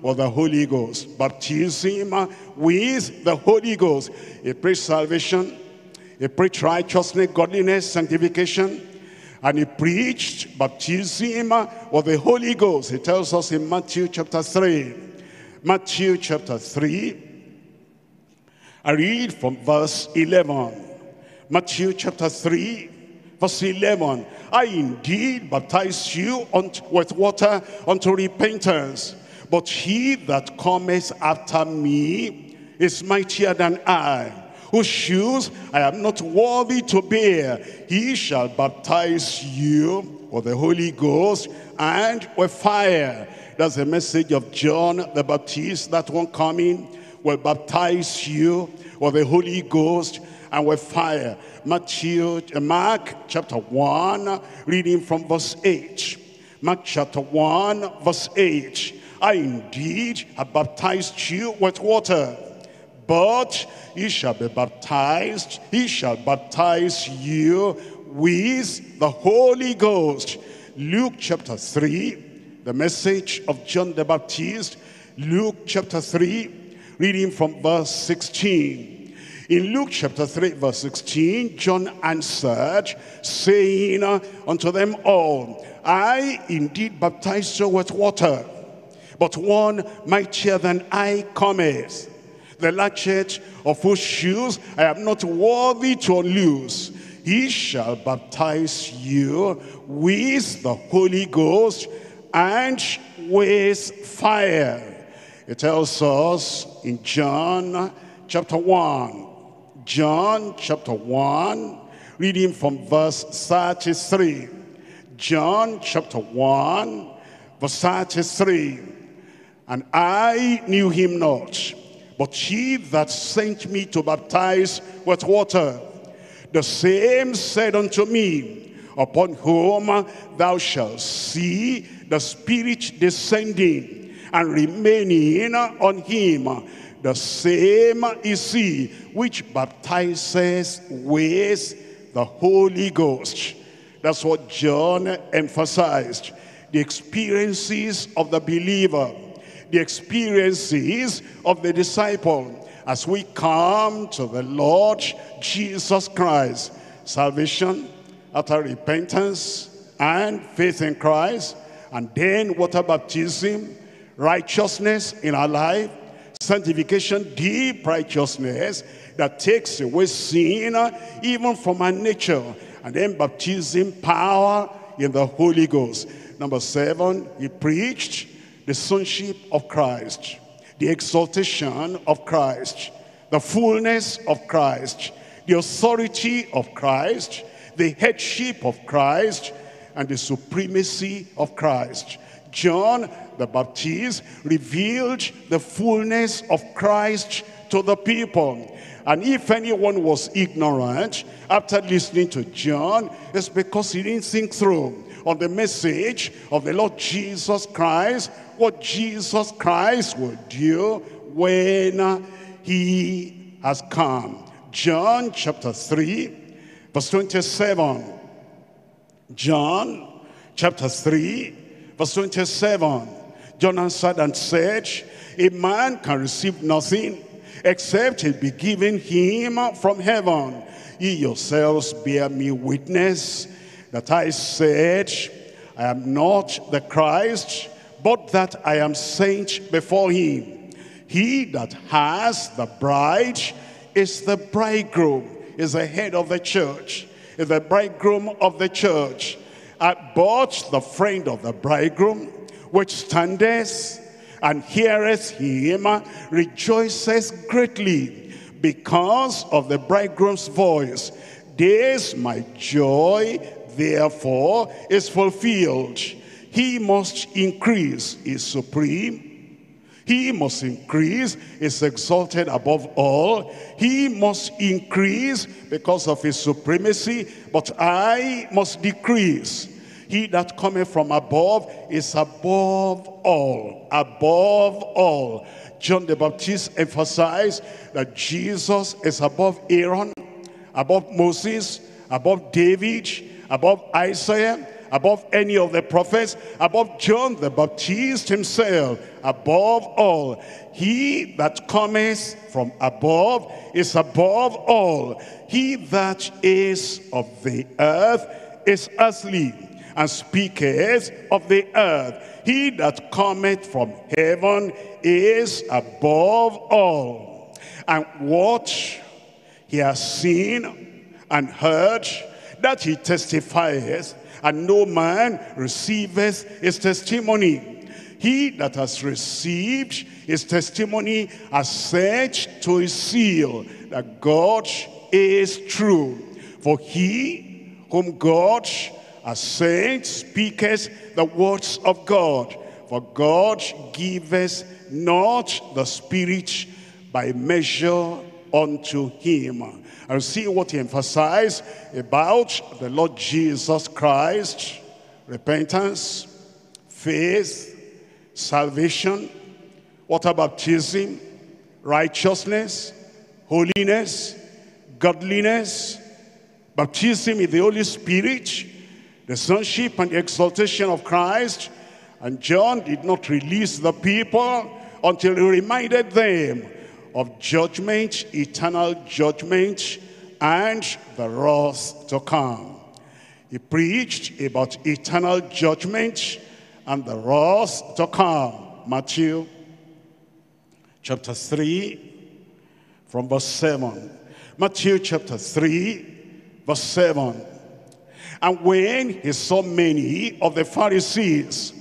with the Holy Ghost. Baptism with the Holy Ghost. He preached salvation. He preached righteousness, godliness, sanctification. And he preached baptism of the Holy Ghost. He tells us in Matthew chapter three. Matthew chapter three. I read from verse eleven. Matthew chapter three, verse eleven. I indeed baptize you unto, with water unto repentance. But he that cometh after me is mightier than I, whose shoes I am not worthy to bear. He shall baptize you with the Holy Ghost and with fire. That's the message of John the Baptist. That one coming will baptize you with the Holy Ghost and with fire. Matthew, Mark chapter one, reading from verse eight. Mark chapter one, verse eight. I indeed have baptized you with water, but he shall be baptized, he shall baptize you with the Holy Ghost. Luke chapter three, the message of John the Baptist. Luke chapter three, reading from verse sixteen. In Luke chapter three, verse sixteen, John answered, saying unto them all, I indeed baptize you with water, but one mightier than I cometh, the latchet of whose shoes I am not worthy to loose. He shall baptize you with the Holy Ghost and with fire. It tells us in John chapter one. John chapter one, reading from verse thirty-three. John chapter one, verse thirty-three. And I knew him not, but he that sent me to baptize with water, the same said unto me, upon whom thou shalt see the Spirit descending and remaining on him, the same is he which baptizes with the Holy Ghost. That's what John emphasized. The experiences of the believer, the experiences of the disciple as we come to the Lord Jesus Christ. Salvation after repentance and faith in Christ, and then water baptism, righteousness in our life, sanctification, deep righteousness that takes away sin even from our nature, and then baptism, power in the Holy Ghost. Number seven, he preached the sonship of Christ, the exaltation of Christ, the fullness of Christ, the authority of Christ, the headship of Christ, and the supremacy of Christ. John the Baptist revealed the fullness of Christ to the people. And if anyone was ignorant after listening to John, it's because he didn't think through on the message of the Lord Jesus Christ, what Jesus Christ will do when he has come. John chapter three, verse twenty-seven. John chapter three, verse twenty-seven. John answered and said, a man can receive nothing except it be given him from heaven. Ye yourselves bear me witness that I said, I am not the Christ, but that I am sent before him. He that has the bride is the bridegroom, is the head of the church, is the bridegroom of the church. But the friend of the bridegroom, which standeth and heareth him, rejoices greatly because of the bridegroom's voice. This my joy, therefore, is fulfilled. He must increase, is supreme. He must increase, is exalted above all. He must increase because of his supremacy, but I must decrease. He that cometh from above is above all, above all. John the Baptist emphasized that Jesus is above Aaron, above Moses, above David, above Isaiah, above any of the prophets, above John the Baptist himself, above all. He that cometh from above is above all. He that is of the earth is earthly, and speaketh of the earth. He that cometh from heaven is above all. And what he has seen and heard, that he testifieth, and no man receiveth his testimony. He that has received his testimony has said to his seal, that God is true. For he whom God as saint speaketh the words of God, for God giveth not the Spirit by measure unto him. And see what he emphasized about the Lord Jesus Christ: repentance, faith, salvation, water baptism, righteousness, holiness, godliness, baptism in the Holy Spirit, the sonship and the exaltation of Christ. And John did not release the people until he reminded them of judgment, eternal judgment, and the wrath to come. He preached about eternal judgment and the wrath to come. Matthew chapter three, from verse seven. Matthew chapter three, verse seven. And when he saw many of the Pharisees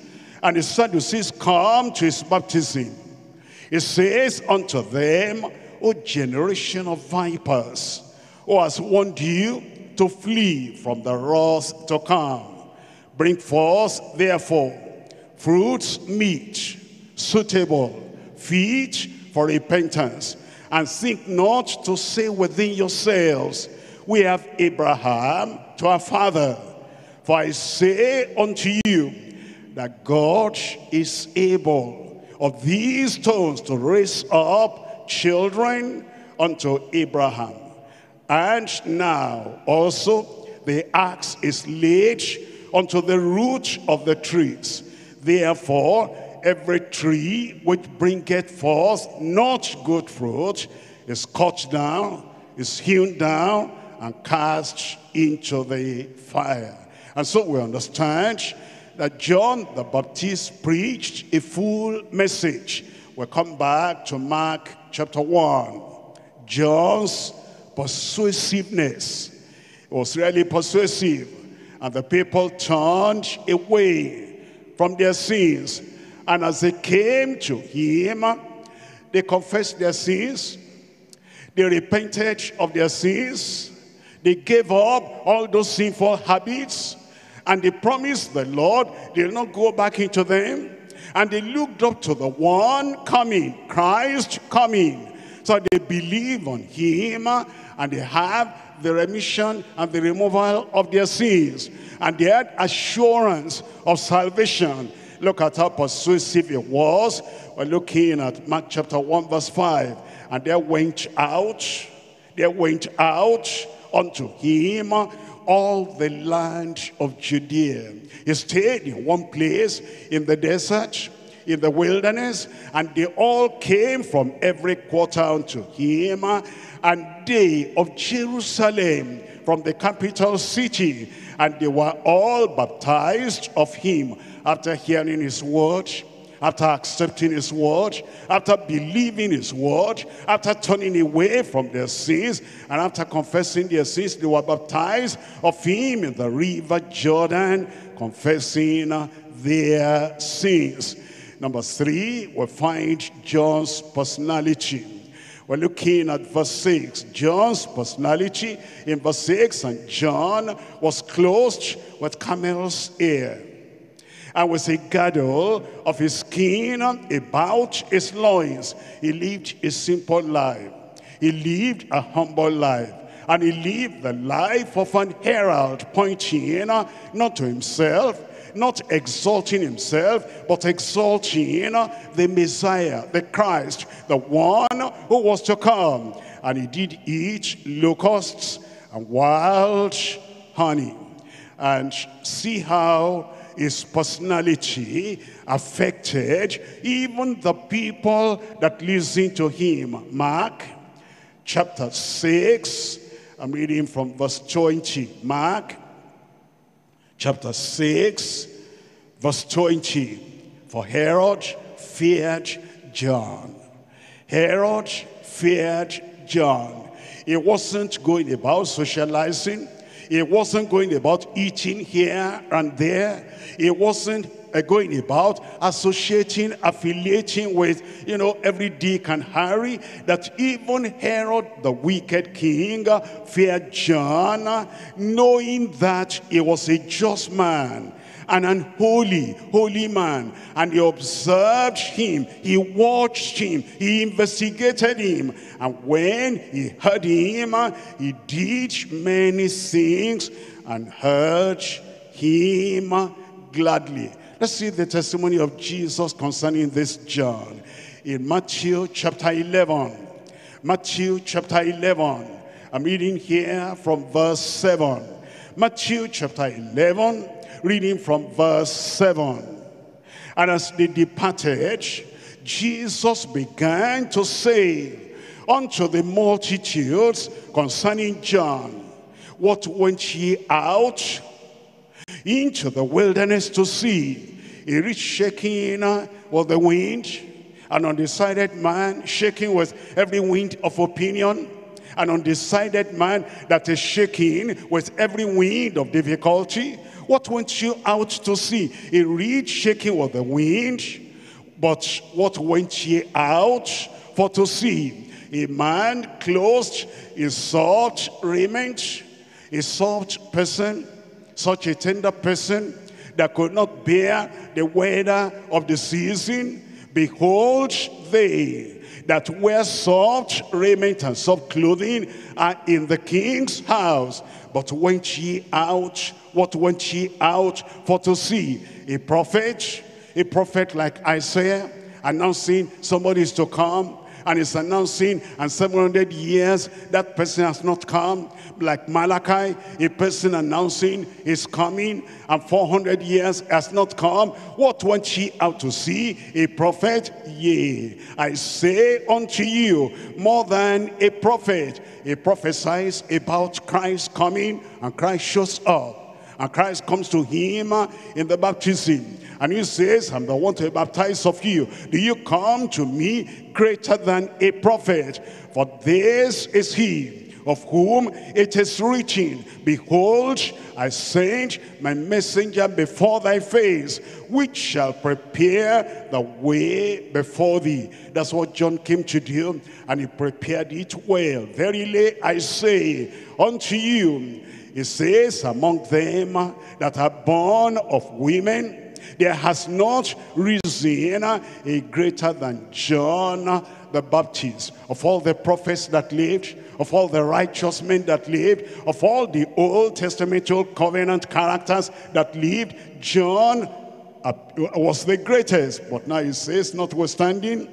and the Sadducees come to his baptism, he says unto them, O generation of vipers, who has warned you to flee from the wrath to come? Bring forth therefore fruits meet, suitable, fit for repentance, and think not to say within yourselves, we have Abraham to our father. For I say unto you that God is able of these stones to raise up children unto Abraham. And now also the axe is laid unto the root of the trees. Therefore every tree which bringeth forth not good fruit is cut down, is hewn down, and cast into the fire. And so we understand that John the Baptist preached a full message. We'll come back to Mark chapter one. John's persuasiveness, it was really persuasive, and the people turned away from their sins. And as they came to him, they confessed their sins. They repented of their sins. They gave up all those sinful habits. And they promised the Lord they will not go back into them. And they looked up to the one coming, Christ coming. So they believe on him and they have the remission and the removal of their sins. And they had assurance of salvation. Look at how persuasive it was. We're looking at Mark chapter one verse five. And there went out, there went out unto him all the land of Judea. He stayed in one place, in the desert, in the wilderness, and they all came from every quarter unto him, and they of Jerusalem, from the capital city, and they were all baptized of him, after hearing his word, after accepting his word, after believing his word, after turning away from their sins, and after confessing their sins, they were baptized of him in the river Jordan, confessing their sins. Number three, we find John's personality. We're looking at verse six. John's personality in verse six. And John was clothed with camel's hair, and with a girdle of his skin about his loins. He lived a simple life. He lived a humble life. And he lived the life of an herald, pointing not to himself, not exalting himself, but exalting the Messiah, the Christ, the one who was to come. And he did eat locusts and wild honey. And see how his personality affected even the people that listened to him. Mark chapter six, I'm reading from verse twenty. Mark chapter six, verse twenty. For Herod feared John. Herod feared John. He wasn't going about socializing. He wasn't going about eating here and there. He wasn't going about associating, affiliating with, you know, every Dick and Harry, that even Herod the wicked king feared John, knowing that he was a just man and an holy, holy man. And he observed him, he watched him, he investigated him. And when he heard him, he did many things and heard him gladly. Let's see the testimony of Jesus concerning this John in Matthew chapter eleven. Matthew chapter eleven. I'm reading here from verse seven. Matthew chapter eleven, reading from verse seven. And as they departed, Jesus began to say unto the multitudes concerning John, what went ye out into the wilderness to see? A reed shaking with the wind, an undecided man shaking with every wind of opinion, an undecided man that is shaking with every wind of difficulty. What went you out to see? A reed shaking with the wind. But what went ye out for to see? A man clothed in soft raiment, a soft person, such a tender person that could not bear the weather of the season. Behold, they that wear soft raiment and soft clothing are in the king's house. But went ye out, what went ye out for to see? A prophet, a prophet like Isaiah, announcing somebody is to come. And it's announcing, and seven hundred years that person has not come. Like Malachi, a person announcing is coming, and four hundred years has not come. What went ye out to see? A prophet? Yea, I say unto you, more than a prophet. He prophesies about Christ coming, and Christ shows up. And Christ comes to him in the baptism. And he says, I'm the one to baptize of you. Do you come to me greater than a prophet? For this is he of whom it is written, Behold, I send my messenger before thy face, which shall prepare the way before thee. That's what John came to do, and he prepared it well. Verily I say unto you, it says, among them that are born of women, there has not risen a greater than John the Baptist. Of all the prophets that lived, of all the righteous men that lived, of all the Old Testamental covenant characters that lived, John was the greatest. But now it says, notwithstanding,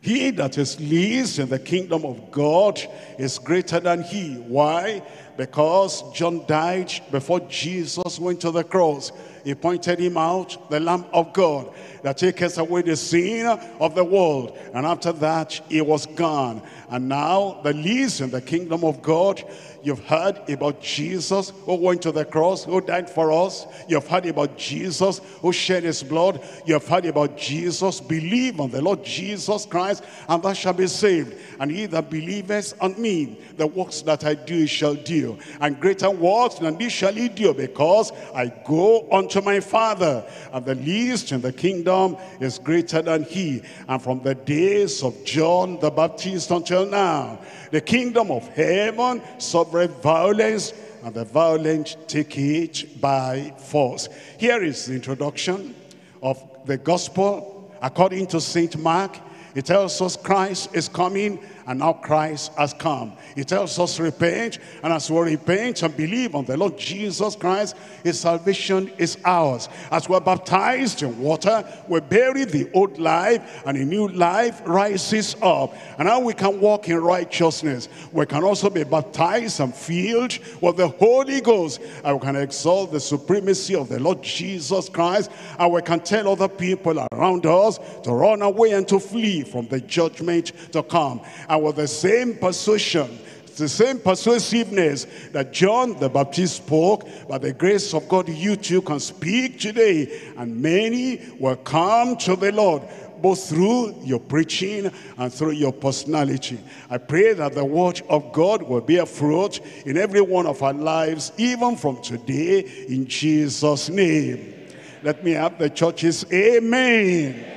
he that is least in the kingdom of God is greater than he. Why? Because John died before Jesus went to the cross. He pointed him out, the Lamb of God, that taketh away the sin of the world. And after that, he was gone. And now, the least in the kingdom of God, you've heard about Jesus who went to the cross, who died for us. You've heard about Jesus who shed his blood. You've heard about Jesus. Believe on the Lord Jesus Christ, and thou shalt be saved. And he that believeth on me, the works that I do he shall do. And greater works than these shall he do, because I go unto to my Father, and the least in the kingdom is greater than he. And from the days of John the Baptist until now, the kingdom of heaven suffereth violence, and the violent take it by force. Here is the introduction of the gospel according to Saint Mark. It tells us Christ is coming, and now Christ has come. It tells us repent, and as we repent and believe on the Lord Jesus Christ, his salvation is ours. As we're baptized in water, we bury the old life, and a new life rises up. And now we can walk in righteousness. We can also be baptized and filled with the Holy Ghost, and we can exalt the supremacy of the Lord Jesus Christ, and we can tell other people around us to run away and to flee from the judgment to come. And with the same persuasion, the same persuasiveness that John the Baptist spoke, by the grace of God, you too can speak today, and many will come to the Lord, both through your preaching and through your personality. I pray that the word of God will bear fruit in every one of our lives, even from today, in Jesus' name. Let me have the churches, amen.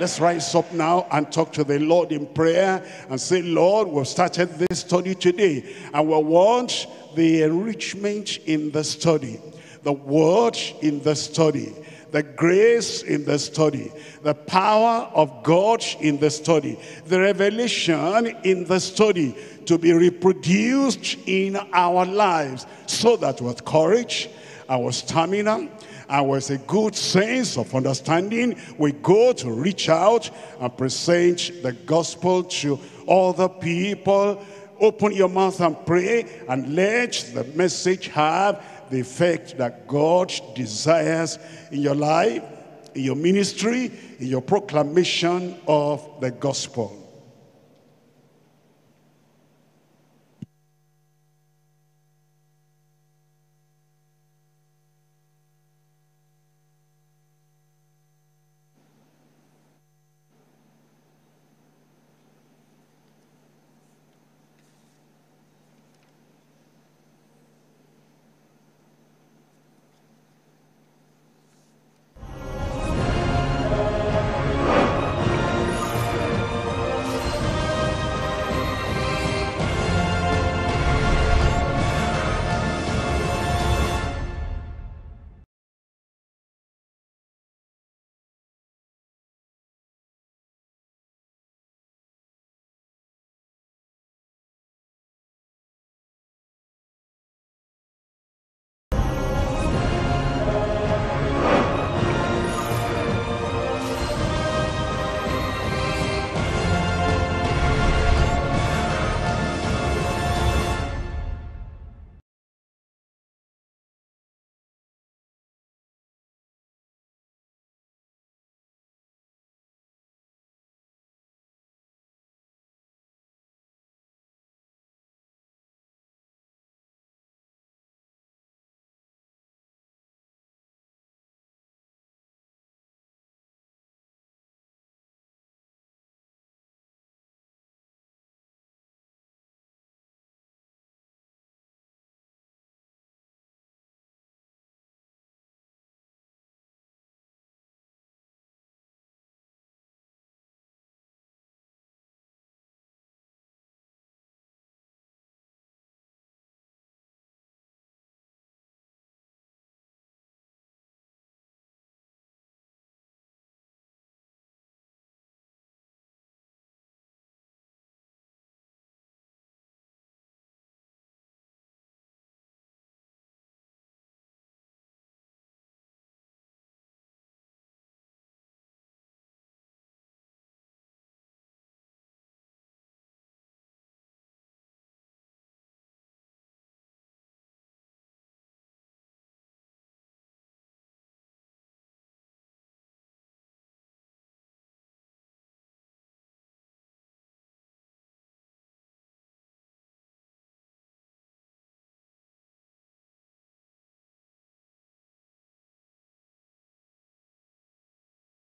Let's rise up now and talk to the Lord in prayer and say, Lord, we've started this study today, and we want the enrichment in the study, the word in the study, the grace in the study, the power of God in the study, the revelation in the study to be reproduced in our lives, so that with courage, our stamina, and with a good sense of understanding, we go to reach out and present the gospel to other people. Open your mouth and pray, and let the message have the effect that God desires in your life, in your ministry, in your proclamation of the gospel.